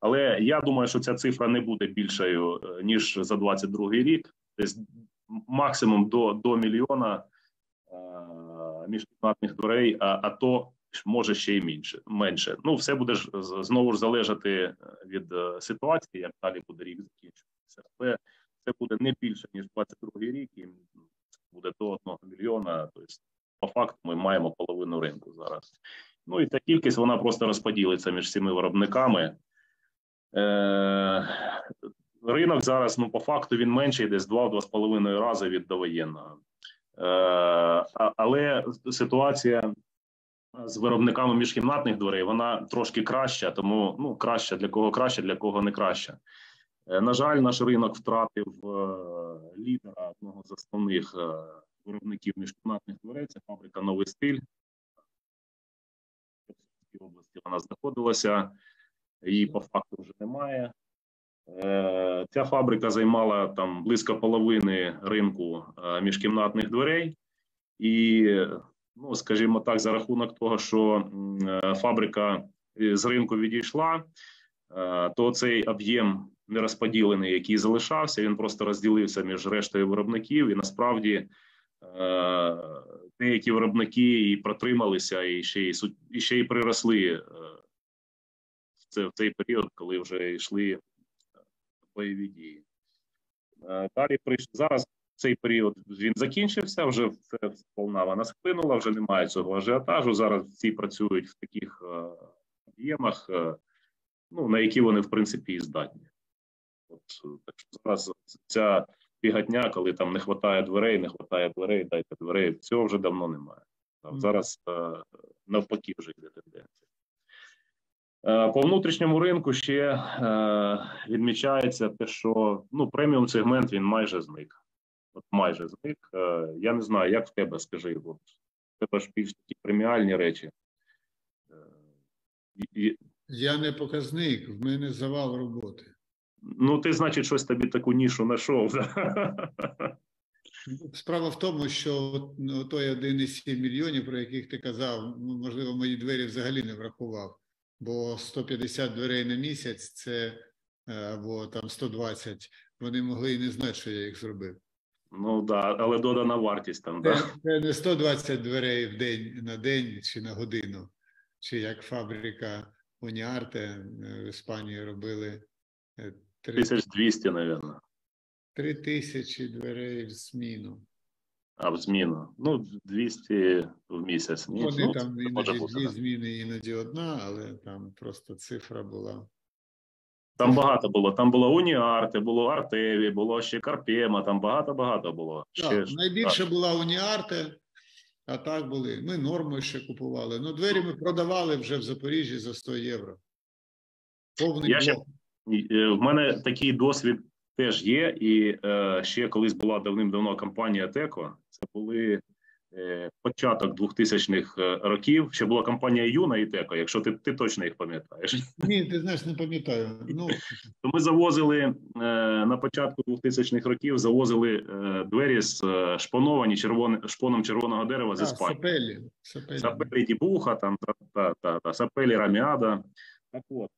Але я думаю, що ця цифра не буде більшою, ніж за 22-й рік. Тобто максимум до мільйона міжкімнатних дверей, а то може ще й менше. Ну, все буде знову ж залежати від ситуації, як далі буде рік закінчуватися. Але це буде не більше, ніж 22-й рік, і буде до 1 мільйона. Тобто, по факту, ми маємо половину ринку зараз. Ну, і ця кількість, вона просто розподілиться між всіми виробниками. Ринок зараз, ну, по факту, він менший десь 2-2,5 рази від довоєнного. Але ситуація з виробниками міжкімнатних дверей, вона трошки краща, тому, ну, краще, для кого не краще. На жаль, наш ринок втратив лідера, одного з основних виробників міжкімнатних дверей, це фабрика «Новий стиль». В Київській області вона знаходилася, її по факту вже немає. Ця фабрика займала там близько половини ринку міжкімнатних дверей. І, ну, скажімо так, за рахунок того, що фабрика з ринку відійшла, то цей об'єм нерозподілений, який залишався, він просто розділився між рештою виробників. І насправді деякі виробники і протрималися, і ще й приросли в цей період, коли вже йшли бойові дії. Далі зараз цей період він закінчився, вже все сповна вона сплинула, вже немає цього ажіотажу. Зараз всі працюють в таких об'ємах, ну, на які вони, в принципі, і здатні. От, так що зараз ця біготня, коли там не вистачає дверей, не вистачає дверей, дайте дверей, цього вже давно немає. Зараз навпаки вже йде тенденція. По внутрішньому ринку ще відмічається те, що, ну, преміум-сегмент, він майже зник. От майже зник. Я не знаю, як в тебе, скажи, бо в тебе ж більш такі преміальні речі. Я не показник, в мене завал роботи. Ну, ти, значить, щось тобі таку нішу знайшов. Справа в тому, що той 1,7 мільйонів, про яких ти казав, можливо, мої двері взагалі не врахував. Бо 150 дверей на місяць, це, або там 120, вони могли і не знати, що я їх зробив. Ну, так, да, але додана вартість там, так? Це не 120 дверей в день, на день чи на годину, чи як фабрика Уніарте в Іспанії робили. 1200, мабуть. 3000 дверей в зміну. А, в зміну. Ну, 200 в місяць. Ні, вони, ну, там іноді дві зміни, іноді одна, але там просто цифра була. Там багато було. Там було Уніарте, було Артеві, було ще Карпема, там багато-багато було. Так, ще, найбільше так була Уніарте, а так були. Ми норму ще купували. Ну, двері ми продавали вже в Запоріжжі за 100 євро. Повний блок. В мене такий досвід теж є, і ще колись була давним-давно компанія Теко, це були початок 2000-х років, ще була компанія Юна і Теко, якщо ти точно їх пам'ятаєш. Ні, ти знаєш, не пам'ятаю. Ну. То ми завозили на початку 2000-х років, завозили двері з шпоновані шпоном червоного дерева з Іспанії. Сапелі. Сапелі Дібуха, там, Сапелі Раміада. Так от.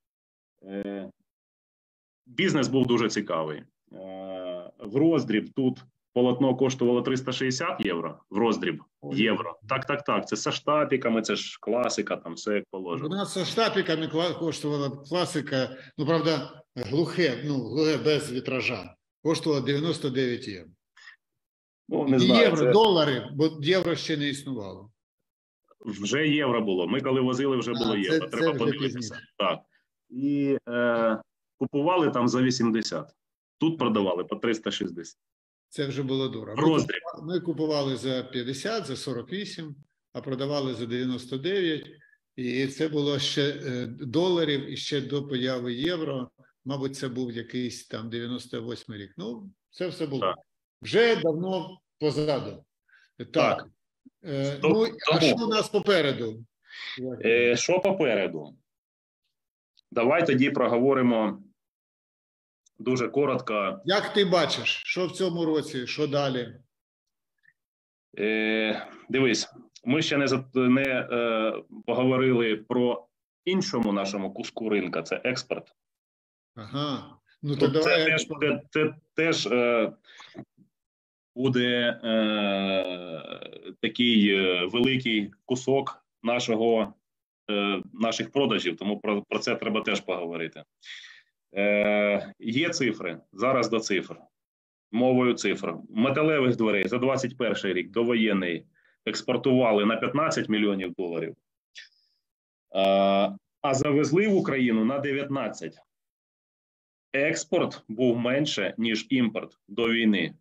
Бізнес був дуже цікавий. В роздріб тут полотно коштувало 360 євро. В роздріб євро. Так. Це зі штапіками, це ж класика, там все як положено. У нас зі штапіками коштувала класика, ну, правда, глухе без вітража. Коштувало 99 євро. Ну, не знаю, євро, це... долари, бо євро ще не існувало. Вже євро було. Ми коли возили, вже було євро. Треба подивитися. Так. І... Купували там за 80, тут продавали по 360. Це вже було дорого. Роздріб. Ми купували за 50, за 48, а продавали за 99. І це було ще доларів, і ще до появи євро. Мабуть, це був якийсь там 98 рік. Ну, це все було. Так. Вже давно позаду. Так. Ну, а що у нас попереду? Що попереду? Давай тоді проговоримо дуже коротко. Як ти бачиш, що в цьому році, що далі? Дивись, ми ще не поговорили про іншому нашому куску ринка, це експорт. Ага. Ну, то давай... Це теж буде такий великий кусок наших продажів, тому про це треба теж поговорити. Є цифри, зараз до цифр, мовою цифр. Металевих дверей за 21 рік, довоєнний, експортували на 15 мільйонів доларів, а завезли в Україну на 19. Експорт був менше, ніж імпорт до війни.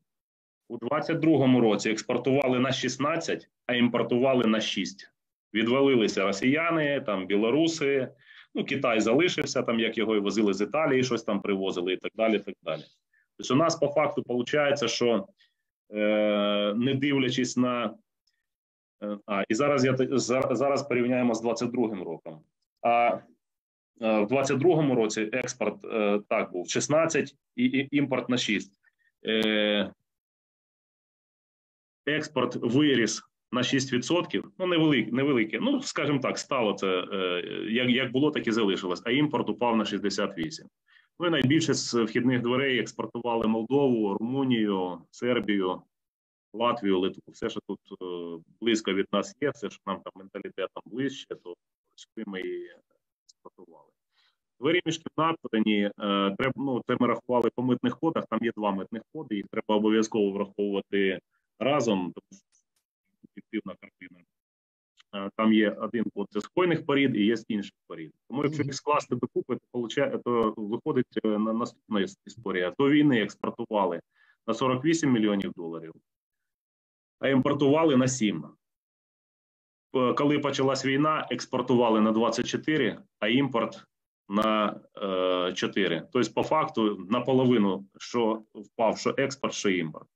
У 22-му році експортували на 16, а імпортували на 6. Відвалилися росіяни, там білоруси, ну, Китай залишився, там як його і возили з Італії, щось там привозили і так далі, так далі. Тобто у нас по факту виходить, що не дивлячись на... І зараз порівняємо з 22-м роком. А в 22-му році експорт так був 16 і імпорт на 6. Експорт виріс на 6%, ну, невелике, ну, скажімо так, стало це, як було, так і залишилось, а імпорт упав на 68. Ну, і найбільше з вхідних дверей експортували Молдову, Румунію, Сербію, Латвію, Литву. Все, що тут близько від нас є, все, що нам там менталітетом ближче, то ми і експортували. Двері міжкімнатні, це ми рахували по митних кодах, там є 2 митних коди, їх треба обов'язково враховувати разом, тому що ефективна картина. Там є один код з скойних порід і є з інших порід. Тому якщо їх скласти докупи, то виходить наступна історія. До війни експортували на 48 мільйонів доларів, а імпортували на 7. Коли почалась війна, експортували на 24, а імпорт на 4. Тобто, по факту, наполовину, що впав, що експорт, що імпорт.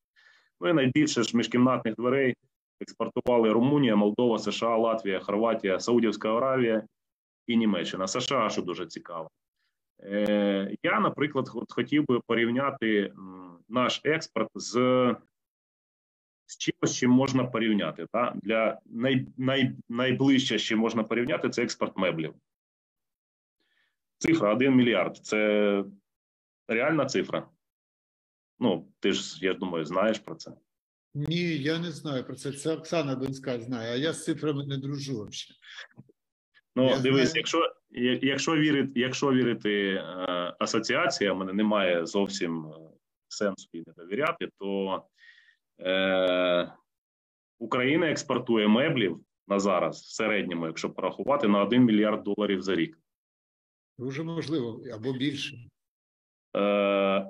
Ну і найбільше ж міжкімнатних дверей експортували Румунія, Молдова, США, Латвія, Хорватія, Саудівська Аравія і Німеччина. США, що дуже цікаво. Я, наприклад, хотів би порівняти наш експорт з чимось, чим можна порівняти. Та? Для найближче, з чим можна порівняти, це експорт меблів. Цифра 1 мільярд – це реальна цифра? Ну, ти ж, я думаю, знаєш про це. Ні, я не знаю про це. Це Оксана Донська знає, а я з цифрами не дружу взагалі. Ну, я дивись, якщо вірити асоціація, в мене немає зовсім сенсу їй не довіряти, то Україна експортує меблів на зараз, в середньому, якщо порахувати, на 1 мільярд доларів за рік. Дуже можливо, або більше.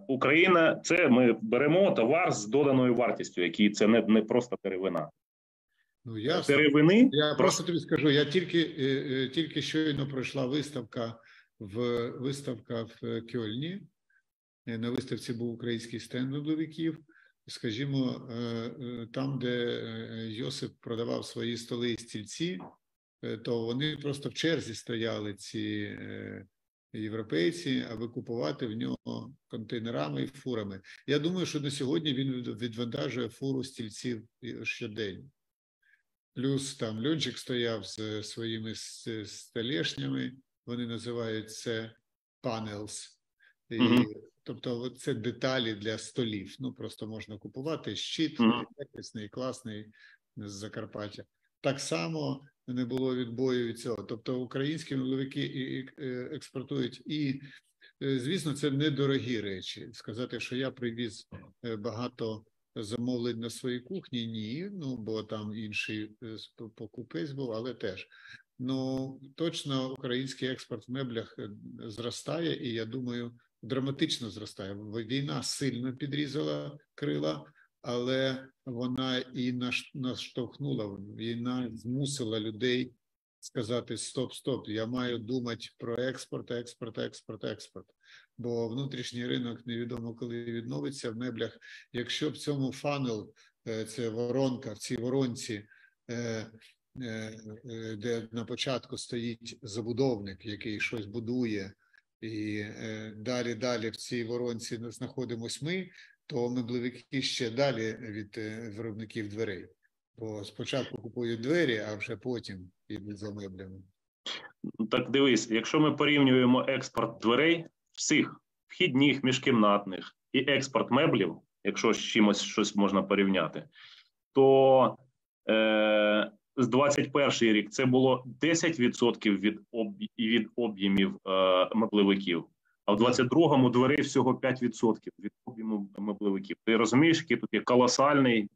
Україна, це ми беремо товар з доданою вартістю, який це не просто деревина. Ну, деревини, я просто тобі скажу, я тільки щойно пройшла виставка в Кьольні. На виставці був український стенд меблевиків. Скажімо, там, де Йосип продавав свої столи і стільці, то вони просто в черзі стояли, ці європейці, аби купувати в нього контейнерами і фурами. Я думаю, що на сьогодні він відвантажує фуру стільців щодень. Плюс там Льончик стояв з своїми столешнями, вони називають це panels. І, тобто це деталі для столів. Ну, просто можна купувати щит, якісний, класний з Закарпаття. Так само не було відбою від цього. Тобто українські меблевики експортують. І, звісно, це недорогі речі. Сказати, що я привіз багато замовлень на своїй кухні, ні. Ну, бо там інший покупець був, але теж. Ну, точно український експорт в меблях зростає, і, я думаю, драматично зростає. Війна сильно підрізала крила, але вона і наштовхнула, війна змусила людей сказати «стоп-стоп, я маю думати про експорт». Бо внутрішній ринок невідомо коли відновиться в меблях. Якщо в цьому фанел, це воронка, в цій воронці, де на початку стоїть забудовник, який щось будує, і далі в цій воронці знаходимося ми, то меблевики ще далі від виробників дверей. Бо спочатку купують двері, а вже потім йдуть за меблями. Так дивись, якщо ми порівнюємо експорт дверей всіх, вхідних, міжкімнатних, і експорт меблів, якщо з чимось щось можна порівняти, то з 21-й рік це було 10% від об'ємів меблевиків. А в 22-му двері всього 5% від об'єму меблевиків. Ти розумієш, який тут є колосальний...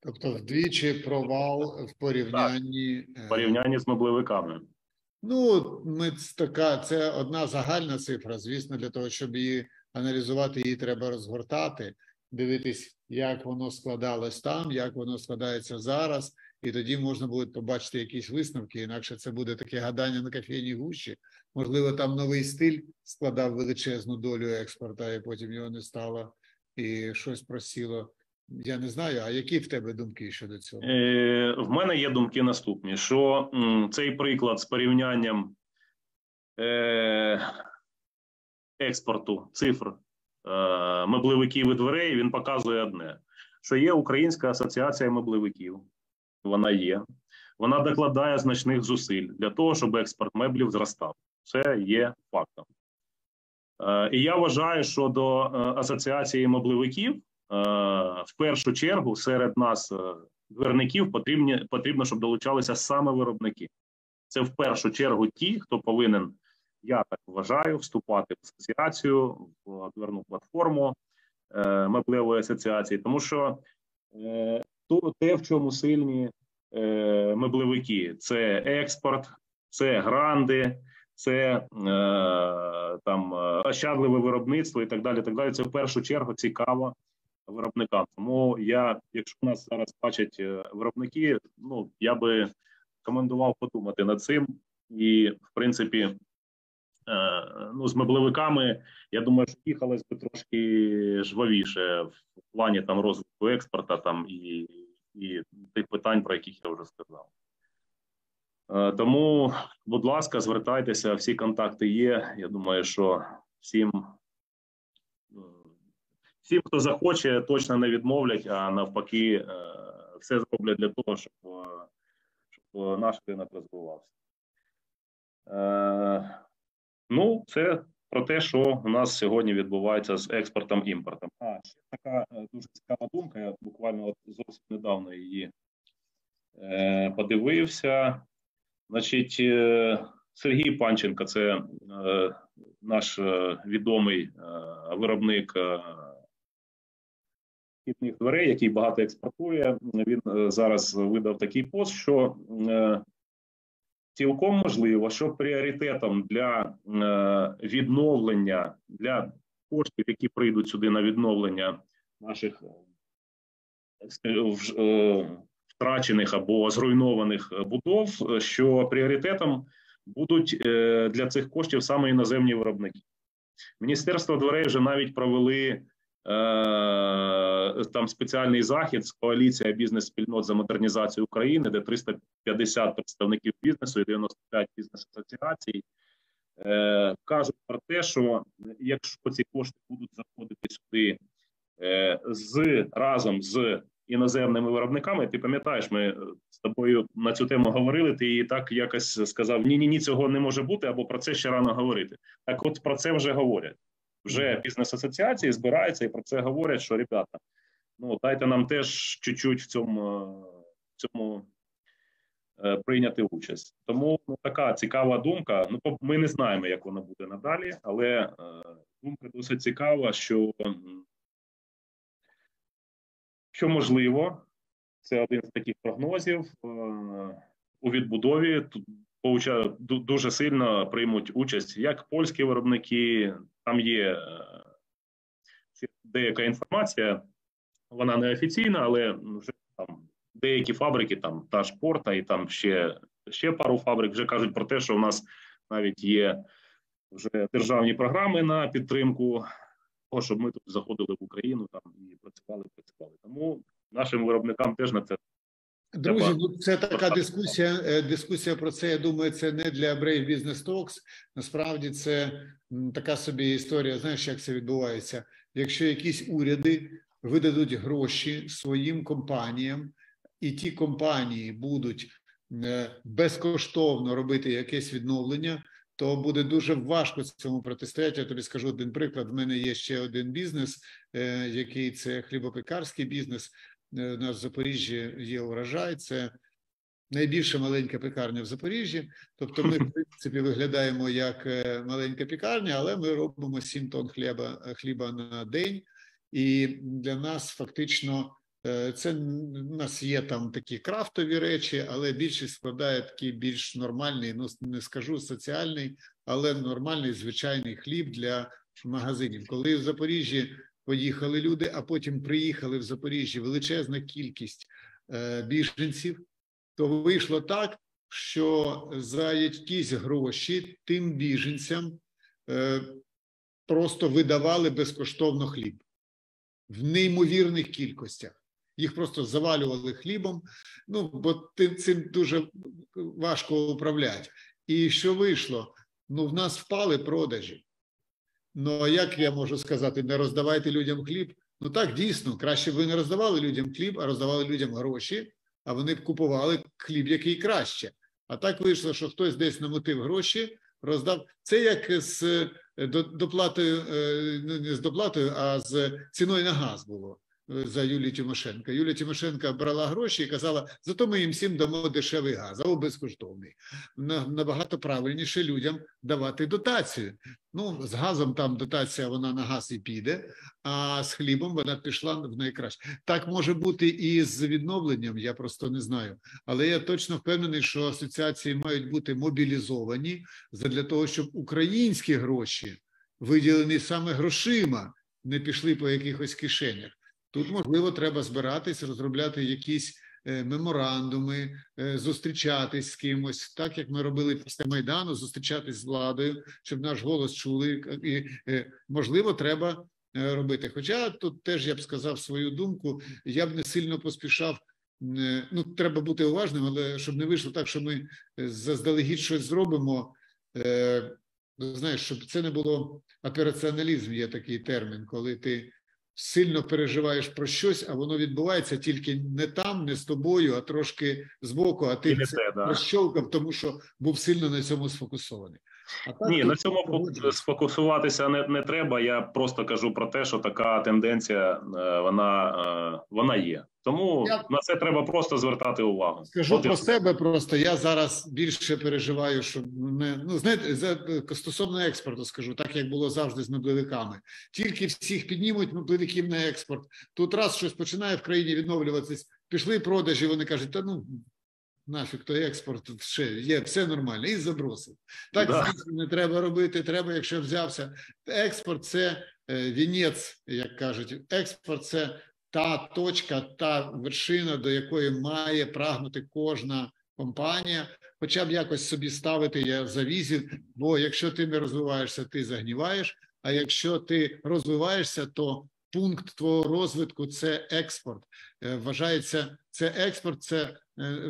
Тобто вдвічі провал в порівнянні... Так, в порівнянні з меблевиками. Ну, це одна загальна цифра. Звісно, для того, щоб її аналізувати, її треба розгортати, дивитись, як воно складалось там, як воно складається зараз, і тоді можна буде побачити якісь висновки, інакше це буде таке гадання на кофейній гущі. Можливо, там новий стиль складав величезну долю експорта, і потім його не стало, і щось просіло. Я не знаю, а які в тебе думки щодо цього? В мене є думки наступні, що цей приклад з порівнянням експорту цифр меблевиків і дверей, він показує одне, що є Українська асоціація меблевиків. Вона є. Вона докладає значних зусиль для того, щоб експорт меблів зростав. Це є фактом. І я вважаю, що до асоціації меблевиків в першу чергу серед нас, дверників, потрібно, щоб долучалися саме виробники. Це в першу чергу ті, хто повинен я так вважаю, вступати в асоціацію, в дверну платформу меблевої асоціації, тому що те, в чому сильні меблевики, це експорт, це гранди, це там ощадливе виробництво і так далі, так далі. Це в першу чергу цікаво виробникам. Тому я, якщо нас зараз бачать виробники, ну я би рекомендував подумати над цим. І, в принципі, ну, з меблевиками, я думаю, що їхалось би трошки жвавіше в плані там розвитку експорту там і тих питань, про яких я вже сказав. Тому, будь ласка, звертайтеся, всі контакти є. Я думаю, що всім, хто захоче, точно не відмовлять, а навпаки, все зроблять для того, щоб наш ринок розвивався. Ну, це про те, що у нас сьогодні відбувається з експортом-імпортом. А, ще така дуже цікава думка, я буквально от зовсім недавно її подивився. Значить, Сергій Панченко – це наш відомий виробник вхідних дверей, який багато експортує. Він зараз видав такий пост, що цілком можливо, що пріоритетом для відновлення, для коштів, які прийдуть сюди на відновлення наших втрачених або зруйнованих будов, що пріоритетом будуть для цих коштів саме іноземні виробники. Міністерство дверей вже навіть провели там спеціальний захід з коаліція бізнес-спільнот за модернізацію України, де 350 представників бізнесу і 95 бізнес-асоціацій кажуть про те, що якщо ці кошти будуть заходити сюди разом з іноземними виробниками, ти пам'ятаєш, ми з тобою на цю тему говорили, ти її так якось сказав, ні, цього не може бути, або про це ще рано говорити. Так от про це вже говорять. Вже бізнес-асоціації збираються і про це говорять, що, ребята, ну, дайте нам теж чуть-чуть в цьому прийняти участь. Тому ну, така цікава думка. Ну, ми не знаємо, як вона буде надалі, але думка досить цікава, що можливо, це один з таких прогнозів, у відбудові дуже сильно приймуть участь як польські виробники, там є деяка інформація, вона не офіційна, але вже там деякі фабрики, там та ж Порта і там ще пару фабрик вже кажуть про те, що у нас навіть є вже державні програми на підтримку того, щоб ми тут заходили в Україну там і працювали. Тому нашим виробникам теж на це. Друзі, це така дискусія про це, я думаю, це не для Brave Business Talks, насправді це така собі історія, знаєш, як це відбувається. Якщо якісь уряди видадуть гроші своїм компаніям, і ті компанії будуть безкоштовно робити якесь відновлення, то буде дуже важко цьому протистояти. Я тобі скажу один приклад, в мене є ще один бізнес, який це хлібопекарський бізнес. У нас в Запоріжжі є урожай, це найбільша маленька пекарня в Запоріжжі. Тобто ми, в принципі, виглядаємо як маленька пекарня, але ми робимо 7 тонн хліба на день. І для нас фактично, у нас є там такі крафтові речі, але більшість складає такий більш нормальний, ну не скажу соціальний, але нормальний звичайний хліб для магазинів. Коли в Запоріжжі поїхали люди, а потім приїхали в Запоріжжі величезна кількість біженців, то вийшло так, що за якісь гроші тим біженцям просто видавали безкоштовно хліб в неймовірних кількостях. Їх просто завалювали хлібом, ну, бо цим дуже важко управляти. І що вийшло? Ну, в нас впали продажі. Ну, як я можу сказати, не роздавайте людям хліб? Ну, так, дійсно, краще б ви не роздавали людям хліб, а роздавали людям гроші, а вони б купували хліб, який краще. А так вийшло, що хтось десь намотив гроші, роздав. Це як з доплатою, не з доплатою, а з ціною на газ було. за Юлію Тимошенко. Юлія Тимошенко брала гроші і казала, зато ми їм всім дамо дешевий газ, або безкоштовний. Набагато правильніше людям давати дотацію. Ну, з газом там дотація, вона на газ і піде, а з хлібом вона пішла в найкраще. Так може бути і з відновленням, я просто не знаю. Але я точно впевнений, що асоціації мають бути мобілізовані для того, щоб українські гроші, виділені саме грошима, не пішли по якихось кишенях. Тут, можливо, треба збиратись, розробляти якісь меморандуми, зустрічатись з кимось, так як ми робили після Майдану, зустрічатись з владою, щоб наш голос чули, і, можливо, треба робити. Хоча тут теж я б сказав свою думку, я б не сильно поспішав, ну, треба бути уважним, але щоб не вийшло так, що ми заздалегідь щось зробимо, знаєш, щоб це не було операціоналізм, є такий термін, коли ти сильно переживаєш про щось, а воно відбувається тільки не там, не з тобою, а трошки збоку, а ти розщовкав, тому що був сильно на цьому сфокусований. Ні, на цьому сфокусуватися не треба, я просто кажу про те, що така тенденція, вона є. Тому на це треба просто звертати увагу. Скажу про себе просто, я зараз більше переживаю, що стосовно експорту скажу, так як було завжди з меблевиками. Тільки всіх піднімуть меблевиків на експорт. Тут раз щось починає в країні відновлюватися, пішли продажі, вони кажуть, та ну... нафіг той експорт, ще є, все нормально, і забросив. Так, звісно, не треба робити, треба, якщо взявся. Експорт – це вінець, як кажуть. Експорт – це та точка, та вершина, до якої має прагнути кожна компанія, хоча б якось собі ставити завізи, бо якщо ти не розвиваєшся, ти загніваєш, а якщо ти розвиваєшся, то пункт твого розвитку – це експорт. Вважається, це експорт, це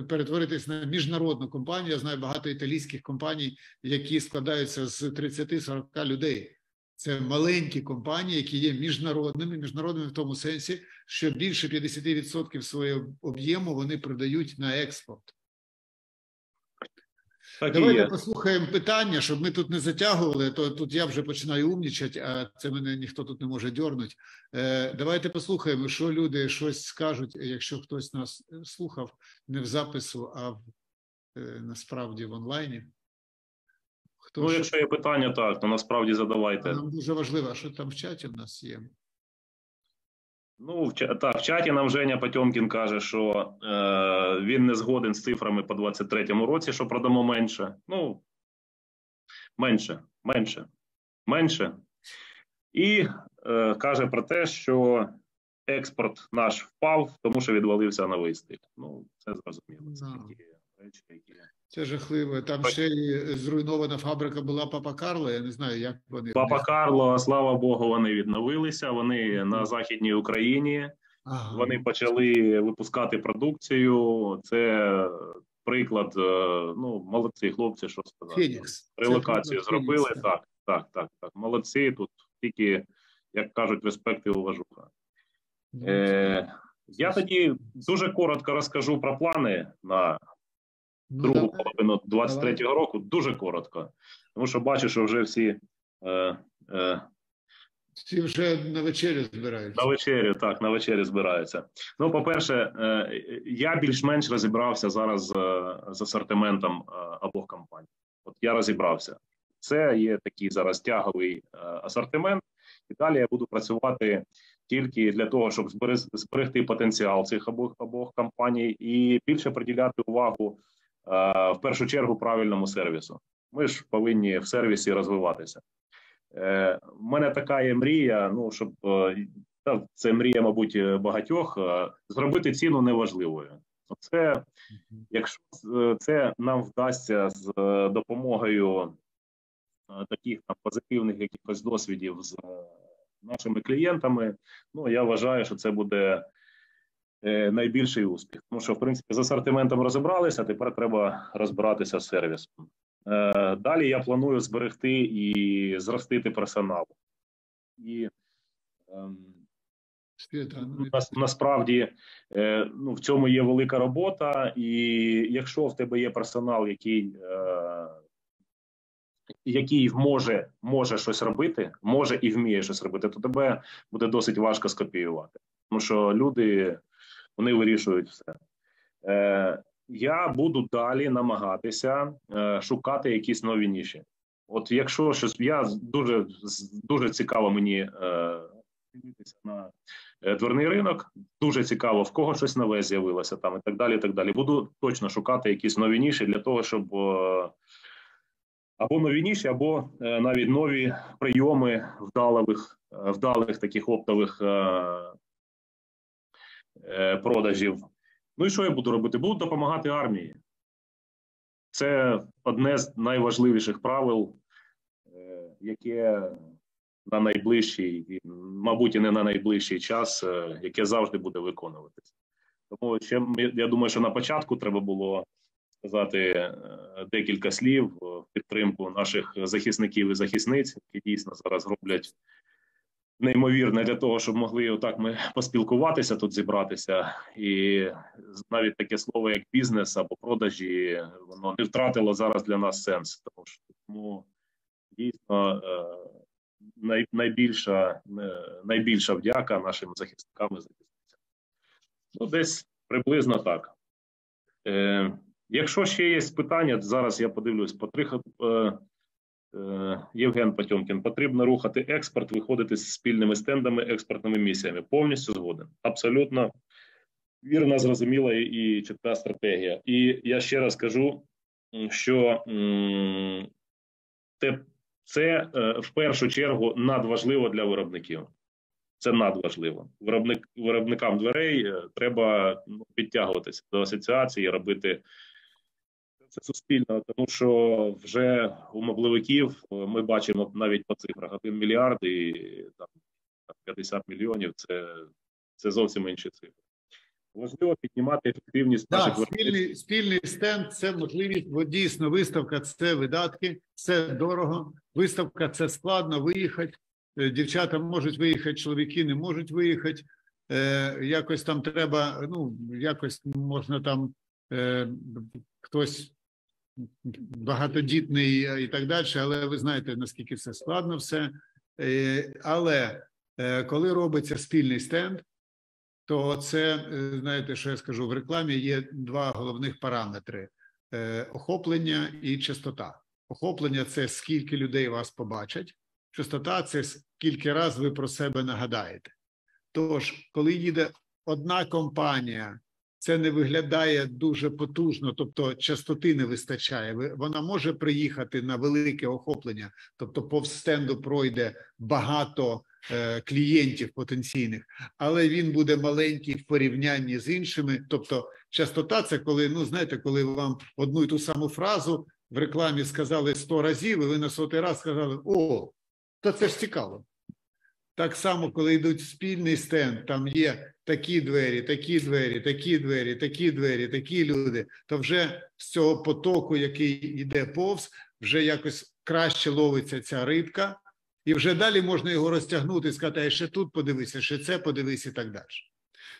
перетворитись на міжнародну компанію. Я знаю багато італійських компаній, які складаються з 30-40 людей. Це маленькі компанії, які є міжнародними, міжнародними в тому сенсі, що більше 50% свого об'єму вони продають на експорт. Так, давайте послухаємо питання, щоб ми тут не затягували, то тут я вже починаю умнічати, а це мене ніхто тут не може дьорнути. Давайте послухаємо, що люди щось скажуть, якщо хтось нас слухав не в запису, а насправді в онлайні. Хто якщо є питання, так, то насправді задавайте. Нам дуже важливо, що там в чаті в нас є. В чаті нам Женя Потьомкін каже, що він не згоден з цифрами по 23-му році, що продамо менше. Менше. І каже про те, що експорт наш впав, тому що відвалився новий стиль. Це зрозуміло. Це жахливо. Там ще й зруйнована фабрика була Папа Карло, я не знаю, як вони... Папа Карло, слава Богу, вони відновилися, вони на Західній Україні, вони почали випускати продукцію, це приклад, молодці хлопці, що сказати. Фенікс. Релокацію зробили, так, молодці, тут тільки, як кажуть, респект і уважуха. Я тоді дуже коротко розкажу про плани на... другу половину 23-го року, дуже коротко, тому що бачу, що вже всі... всі вже на вечерю збираються. На вечерю збираються. По-перше, я більш-менш розібрався зараз з асортиментом обох компаній. Я розібрався. Це є такий зараз тяговий асортимент, і далі я буду працювати тільки для того, щоб зберегти потенціал цих обох компаній і більше приділяти увагу в першу чергу правильному сервісу. Ми ж повинні в сервісі розвиватися. У мене така є мрія, це мрія, мабуть, багатьох, зробити ціну неважливою. Це, якщо це нам вдасться з допомогою таких позитивних якихось досвідів з нашими клієнтами, я вважаю, що це буде найбільший успіх. Тому що, в принципі, з асортиментом розібралися, тепер треба розбиратися з сервісом. Далі я планую зберегти і зростити персонал. І насправді в цьому є велика робота, і якщо в тебе є персонал, який може щось робити, може і вміє щось робити, то тебе буде досить важко скопіювати. Тому що люди, вони вирішують все. Я буду далі намагатися шукати якісь нові ніші. От якщо щось, я дуже цікаво мені дивитися на дверний ринок, дуже цікаво, в кого щось нове з'явилося там і так далі, і так далі. Буду точно шукати якісь нові ніші для того, щоб або нові ніші, або навіть нові прийоми вдалих таких оптових продажів. Ну і що я буду робити? Буду допомагати армії. Це одне з найважливіших правил, яке на найближчий, мабуть, і не на найближчий час, яке завжди буде виконуватися. Тому ще, я думаю, що на початку треба було сказати декілька слів в підтримку наших захисників і захисниць, які дійсно зараз роблять неймовірне для того, щоб могли отак ми поспілкуватися, тут зібратися. І навіть таке слово, як бізнес або продажі, воно не втратило зараз для нас сенс. Тому дійсно найбільша вдяка нашим захисникам і захисницям. Ну, десь приблизно так. Якщо ще є питання, зараз я подивлюсь по три. Євген Патьомкін, потрібно рухати експорт, виходити з спільними стендами, експортними місіями. Повністю згоден. Абсолютно вірна, зрозуміла і чітка стратегія. І я ще раз кажу, що це в першу чергу надважливо для виробників. Це надважливо. Виробникам дверей треба підтягуватися до асоціації, робити це суспільно, тому що вже у меблевиків ми бачимо навіть по цифрах 1 мільярд і там, 50 мільйонів, це зовсім інші цифри. Важливо піднімати ефективність наших виробництв. Спільний стенд – це можливість, бо дійсно виставка – це видатки, це дорого, виставка – це складно виїхати, дівчата можуть виїхати, чоловіки не можуть виїхати, якось там треба, ну, якось можна там хтось багатодітний і так далі, але ви знаєте, наскільки це складно все. Але коли робиться спільний стенд, то це, знаєте, що я скажу, в рекламі є два головних параметри – охоплення і частота. Охоплення – це скільки людей вас побачать, частота – це скільки раз ви про себе нагадаєте. Тож, коли їде одна компанія, це не виглядає дуже потужно, тобто частоти не вистачає. Вона може приїхати на велике охоплення, тобто повз стенду пройде багато клієнтів потенційних, але він буде маленький в порівнянні з іншими. Тобто частота – це коли, ну знаєте, коли вам одну і ту саму фразу в рекламі сказали 100 разів, і ви на 100-й раз сказали «О, та це ж цікаво». Так само, коли йдуть в спільний стенд, там є такі двері, такі двері, такі двері, такі двері, такі люди, то вже з цього потоку, який йде повз, вже якось краще ловиться ця рибка, і вже далі можна його розтягнути і сказати, а ще тут подивися, ще це подивись і так далі.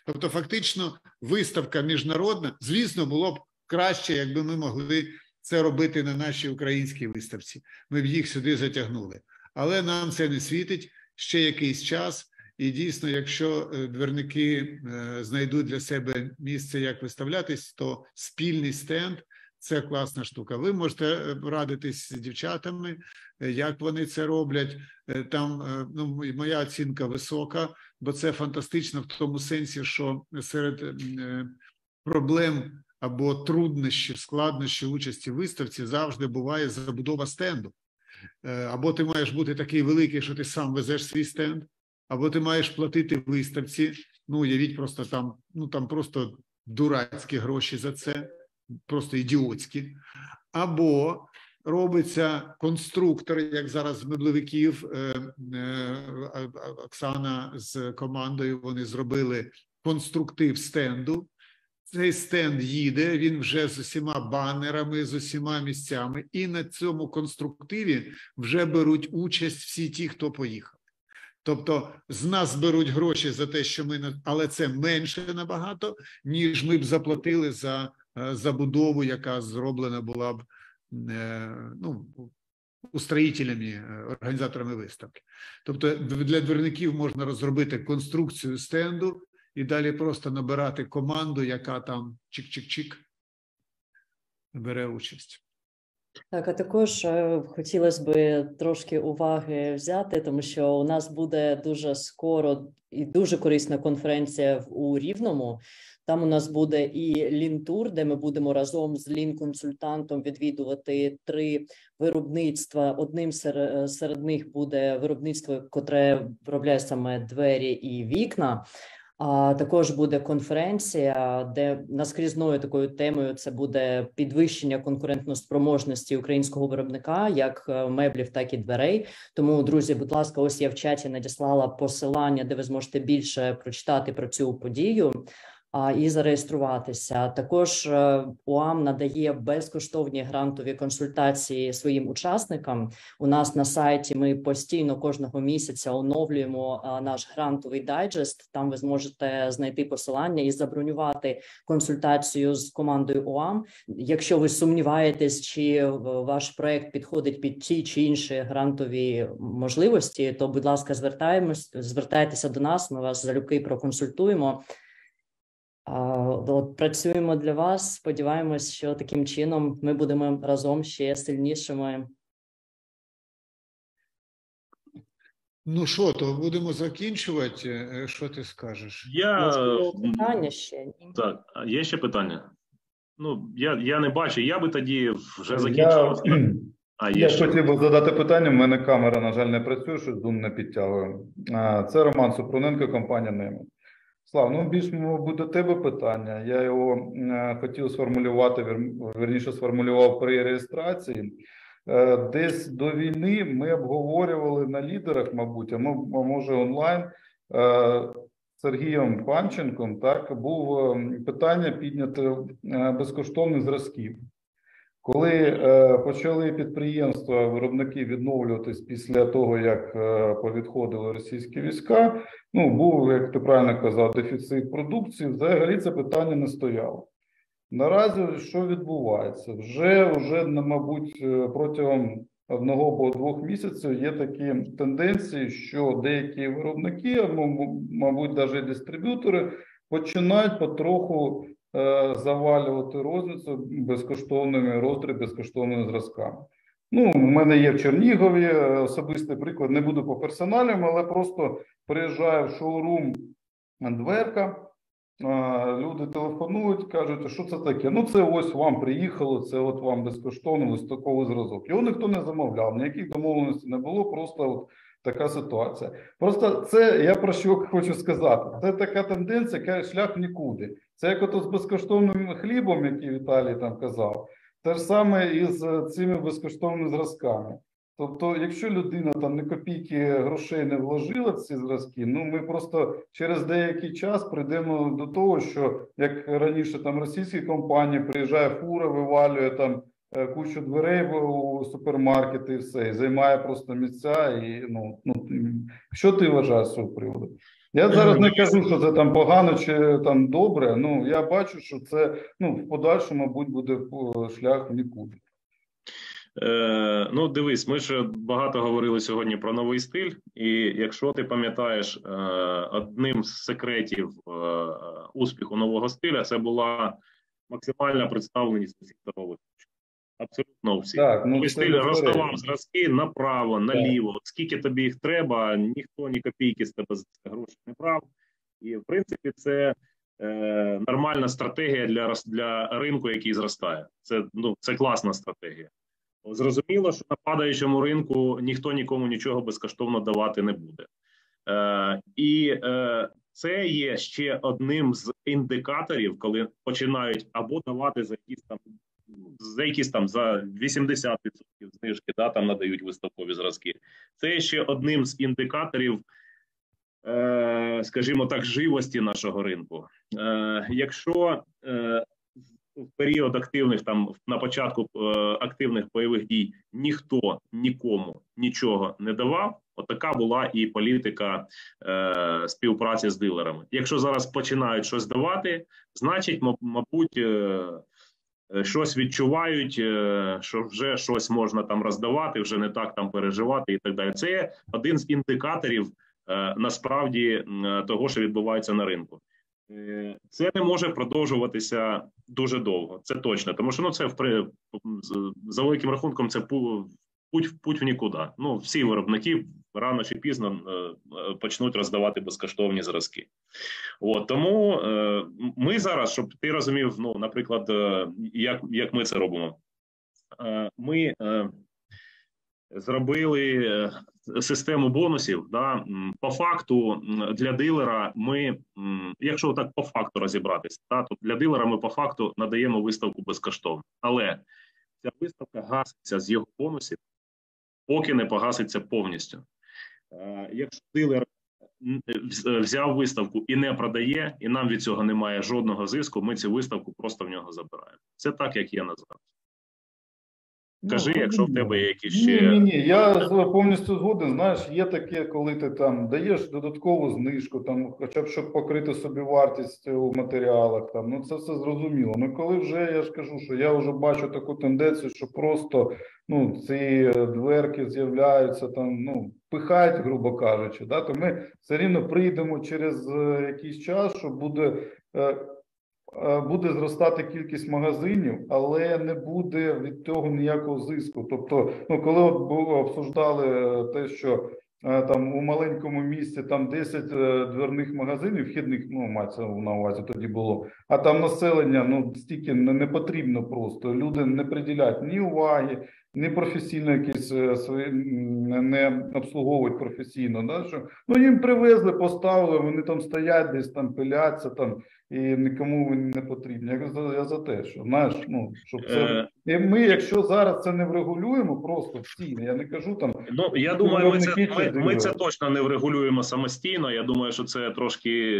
Тобто фактично виставка міжнародна, звісно, було б краще, якби ми могли це робити на нашій українській виставці. Ми б їх сюди затягнули. Але нам це не світить ще якийсь час. І дійсно, якщо дверники знайдуть для себе місце, як виставлятись, то спільний стенд – це класна штука. Ви можете радитись з дівчатами, як вони це роблять. Там, ну, моя оцінка висока, бо це фантастично в тому сенсі, що серед проблем або труднощів, складнощів участі в виставці завжди буває забудова стенду. Або ти маєш бути такий великий, що ти сам везеш свій стенд, або ти маєш платити виставці, ну, уявіть, просто там, ну, там просто дурацькі гроші за це, просто ідіотські. Або робиться конструктор, як зараз меблевиків, Оксана з командою, вони зробили конструктив стенду. Цей стенд їде, він вже з усіма банерами, з усіма місцями, і на цьому конструктиві вже беруть участь всі ті, хто поїхав. Тобто з нас беруть гроші за те, що ми, але це менше набагато, ніж ми б заплатили за забудову, яка зроблена була б, ну, устроїтелями, організаторами виставки. Тобто для дверників можна розробити конструкцію стенду, і далі просто набирати команду, яка там чик-чик-чик бере участь. Так, а також хотілося б трошки уваги взяти, тому що у нас буде дуже скоро і дуже корисна конференція у Рівному. Там у нас буде і лінтур, де ми будемо разом з лін-консультантом відвідувати 3 виробництва. Одним серед них буде виробництво, котре виробляє саме двері і вікна. А також буде конференція, де наскрізною такою темою це буде підвищення конкурентноспроможності українського виробника, як меблів, так і дверей. Тому, друзі, будь ласка, ось я в чаті надіслала посилання, де ви зможете більше прочитати про цю подію і зареєструватися. Також УАМ надає безкоштовні грантові консультації своїм учасникам. У нас на сайті ми постійно кожного місяця оновлюємо наш грантовий дайджест. Там ви зможете знайти посилання і забронювати консультацію з командою УАМ. Якщо ви сумніваєтесь, чи ваш проект підходить під ті чи інші грантові можливості, то, будь ласка, звертайтеся до нас, ми вас залюбки проконсультуємо. Працюємо для вас, сподіваємось, що таким чином ми будемо разом ще сильнішими. Ну що, то будемо закінчувати, що ти скажеш? Є ще питання? Ну, я не бачу, я би тоді вже закінчував. Я хотів би задати питання, в мене камера, на жаль, не працює, щось Zoom не підтягує. Це Роман Супруненко, компанія «Немець». Слав, ну більш, мабуть, до тебе питання. Я його хотів сформулювати, сформулював при реєстрації. Десь до війни ми обговорювали на лідерах, мабуть, а може онлайн, Сергієм Панченком, так, був питання піднято безкоштовних зразків. Коли почали підприємства, виробники відновлюватись після того, як повідходили російські війська, ну, був, як ти правильно казав, дефіцит продукції, взагалі це питання не стояло. Наразі що відбувається? Вже, мабуть, протягом 1-2 місяців є такі тенденції, що деякі виробники, мабуть, навіть дистриб'ютори, починають потроху завалювати розницю безкоштовними безкоштовними зразками. Ну, в мене є в Чернігові особистий приклад, не буду по персоналям, але просто приїжджаю в шоурум «Дверка», люди телефонують, кажуть, що це таке? Ну, це ось вам приїхало, це от вам безкоштовно листковий зразок. Його ніхто не замовляв, ніяких домовленостей не було, просто от така ситуація. Просто це, я про що хочу сказати, це така тенденція, яка шлях нікуди. Це як ото з безкоштовним хлібом, який Віталій там казав, те ж саме і з цими безкоштовними зразками. Тобто, якщо людина там ні копійки грошей не вложила в ці зразки, ну ми просто через деякий час прийдемо до того, що як раніше там російські компанії, приїжджає фура, вивалює там кучу дверей у супермаркети і все, і займає просто місця. І, ну, що ти вважаєш з цього приводу? Я зараз не кажу, що це там погано чи там добре, ну я бачу, що це в подальшому, мабуть, буде шлях нікуди. Ну, дивись, ми ж багато говорили сьогодні про новий стиль, і якщо ти пам'ятаєш, одним з секретів успіху нового стиля це була максимальна представленість усіх торгових точок. Абсолютно всі. Новий стиль роздавав зразки направо, наліво. Скільки тобі їх треба, ніхто ні копійки з тебе гроші не брав. І, в принципі, це нормальна стратегія для ринку, який зростає. Це класна стратегія. Зрозуміло, що на падаючому ринку ніхто нікому нічого безкоштовно давати не буде. Це є ще одним з індикаторів, коли починають або давати за 80% знижки, там надають виставкові зразки. Це ще одним з індикаторів, скажімо так, живості нашого ринку. Якщо в період активних, на початку активних бойових дій ніхто нікому нічого не давав, отака була і політика співпраці з дилерами. Якщо зараз починають щось давати, значить, мабуть, щось відчувають, що вже щось можна там роздавати, вже не так там переживати і так далі. Це один з індикаторів насправді того, що відбувається на ринку. Це не може продовжуватися дуже довго, це точно. Тому що це, за великим рахунком, це путь в нікуди. Всі виробники рано чи пізно почнуть роздавати безкоштовні зразки. Тому ми зараз, щоб ти розумів, наприклад, як ми це робимо. Ми зробили систему бонусів. По факту для дилера ми, якщо так по факту розібратися, то для дилера ми по факту надаємо виставку безкоштовно. Але ця виставка гаситься з його бонусів, поки не погаситься повністю. Якщо дилер взяв виставку і не продає, і нам від цього немає жодного зиску, ми цю виставку просто в нього забираємо. Це так, як я назвав. Кажи, якщо в тебе є якісь ще... Ні, я повністю згоден. Знаєш, є таке, коли ти там даєш додаткову знижку, там, хоча б, щоб покрити собі вартість у матеріалах, там, це все зрозуміло. Ну, коли вже, я ж кажу, що я вже бачу таку тенденцію, що просто, ці дверки з'являються там, пихають, грубо кажучи, да, то ми все рівно прийдемо через якийсь час, що буде зростати кількість магазинів, але не буде від цього ніякого зиску. Тобто, коли обсуждали те, що там у маленькому місті там 10 дверних магазинів, вхідних, мається на увазі тоді було, а там населення, стільки не потрібно просто. Люди не приділяють ні уваги, ні професійно якісь свої, не обслуговують професійно. Да? Що, їм привезли, поставили, вони там стоять десь, там пиляться, там, і нікому вони не потрібні. Я за те, що, щоб це... І ми, якщо зараз це не врегулюємо просто всі, я не кажу там... я думаю, ми це точно не врегулюємо самостійно. Я думаю, що це трошки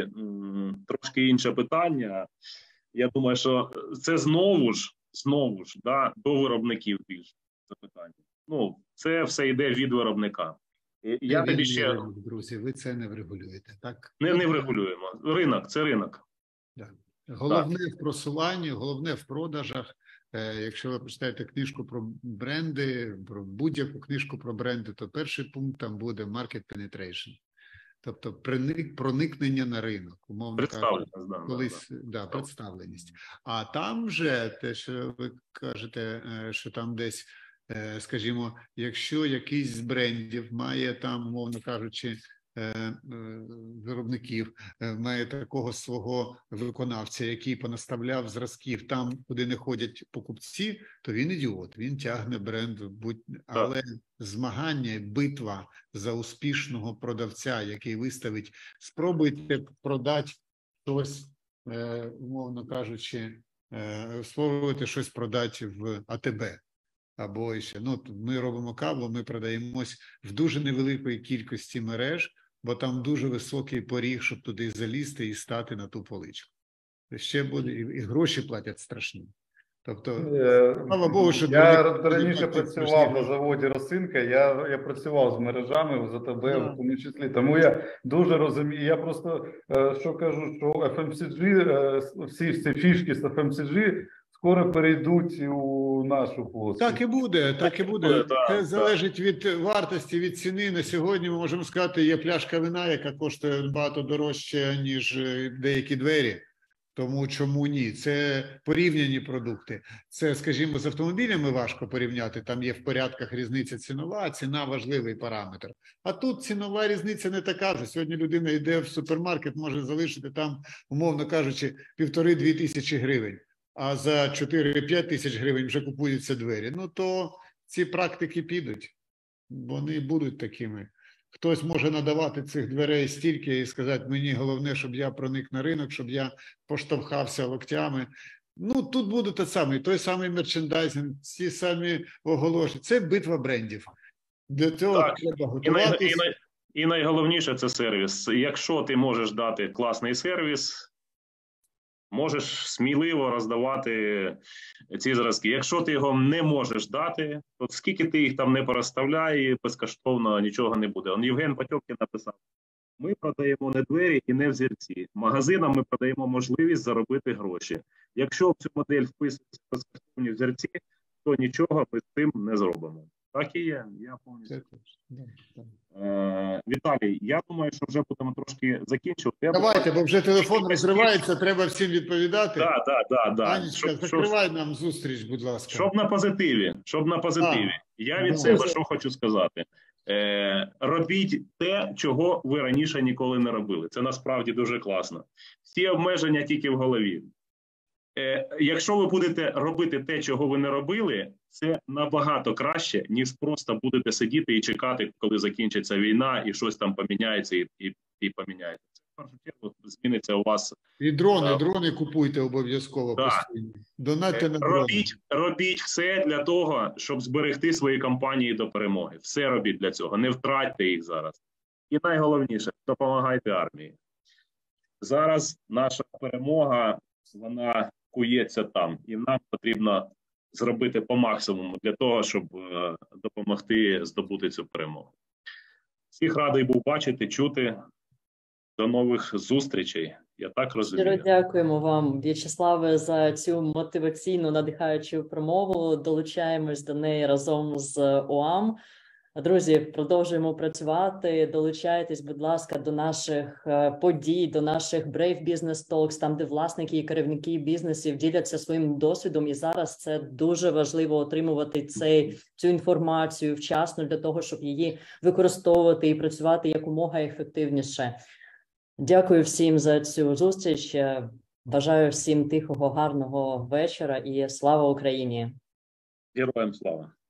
інше питання. Я думаю, що це знову ж, до виробників більше. Питання. Це все йде від виробника. Я тобі ще... Друзі, ви це не врегулюєте, так? Не врегулюємо. Ринок, це ринок. Так. Головне в просуванні, головне в продажах. Якщо ви почитаєте книжку про бренди, про будь-яку книжку про бренди, то перший пункт там буде market penetration. Тобто проникнення на ринок, умовно кажучи, колись представленість. А там вже те, що ви кажете, що там десь, скажімо, якщо якийсь з брендів має там, умовно кажучи, виробників, має такого свого виконавця, який понаставляв зразків там, куди не ходять покупці, то він ідіот, він тягне бренд. Але змагання, битва за успішного продавця, який виставить, спробуйте продати щось, умовно кажучи, спробуйте щось продати в АТБ. Або ще, ми робимо каву, ми продаємось в дуже невеликій кількості мереж, бо там дуже високий поріг, щоб туди залізти і стати на ту поличку. Ще буде, і гроші платять страшні. Тобто, слава Богу, що... Я раніше працював на заводі «Росинка», я працював з мережами за тебе, в тому числі. Тому я дуже розумію, я просто, що кажу, що FMCG, всі фішки з FMCG, скоро перейдуть у нашу площу. Так і буде. Це залежить від вартості, від ціни. На сьогодні, ми можемо сказати, є пляшка вина, яка коштує багато дорожче, ніж деякі двері. Тому чому ні? Це порівняні продукти. Це, скажімо, з автомобілями важко порівняти. Там є в порядках різниця цінова, а ціна – важливий параметр. А тут цінова різниця не така ж. Сьогодні людина йде в супермаркет, може залишити там, умовно кажучи, 1,5–2 тисячі гривень. А за 4-5 тисяч гривень вже купуються двері. То ці практики підуть, вони будуть такими. Хтось може надавати цих дверей стільки і сказати, мені головне, щоб я проник на ринок, щоб я поштовхався локтями. Тут буде той самий мерчендайзинг, ці самі оголошення. Це битва брендів. До цього треба готуватись. І найголовніше – це сервіс. Якщо ти можеш дати класний сервіс, можеш сміливо роздавати ці зразки. Якщо ти його не можеш дати, то скільки ти їх там не переставляй, безкоштовно нічого не буде. Евген Патьовкін написав, ми продаємо не двері і не взірці. Магазинам ми продаємо можливість заробити гроші. Якщо в цю модель вписуються безкоштовні взірці, то нічого ми з тим не зробимо. Так і є. Віталій, я думаю, що вже будемо трошки закінчувати. Давайте, бо вже телефон розривається, треба всім відповідати. Да. Анечка, закривай нам зустріч, будь ласка. Щоб на позитиві. Я від себе що хочу сказати. Робіть те, чого ви раніше ніколи не робили. Це насправді дуже класно. Всі обмеження тільки в голові. Якщо ви будете робити те, чого ви не робили, це набагато краще, ніж просто будете сидіти і чекати, коли закінчиться війна, і щось там поміняється, і поміняється. В першу чергу зміниться у вас... І дрони купуйте обов'язково. Да. Донатьте на дрони. Робіть все для того, щоб зберегти свої компанії до перемоги. Все робіть для цього, не втратьте їх зараз. І найголовніше, допомагайте армії. Зараз наша перемога, вона кується там, і нам потрібно зробити по максимуму для того, щоб допомогти здобути цю перемогу. Всіх радий був бачити, чути. До нових зустрічей. Я так розумію. Щиро дякуємо вам, В'ячеславе, за цю мотиваційну, надихаючу промову. Долучаємось до неї разом з ОАМ. Друзі, продовжуємо працювати, долучайтесь, будь ласка, до наших подій, до наших Brave Business Talks, там, де власники і керівники бізнесів діляться своїм досвідом, і зараз це дуже важливо отримувати цю інформацію вчасно для того, щоб її використовувати і працювати якомога ефективніше. Дякую всім за цю зустріч, бажаю всім тихого, гарного вечора і слава Україні! Героям слава!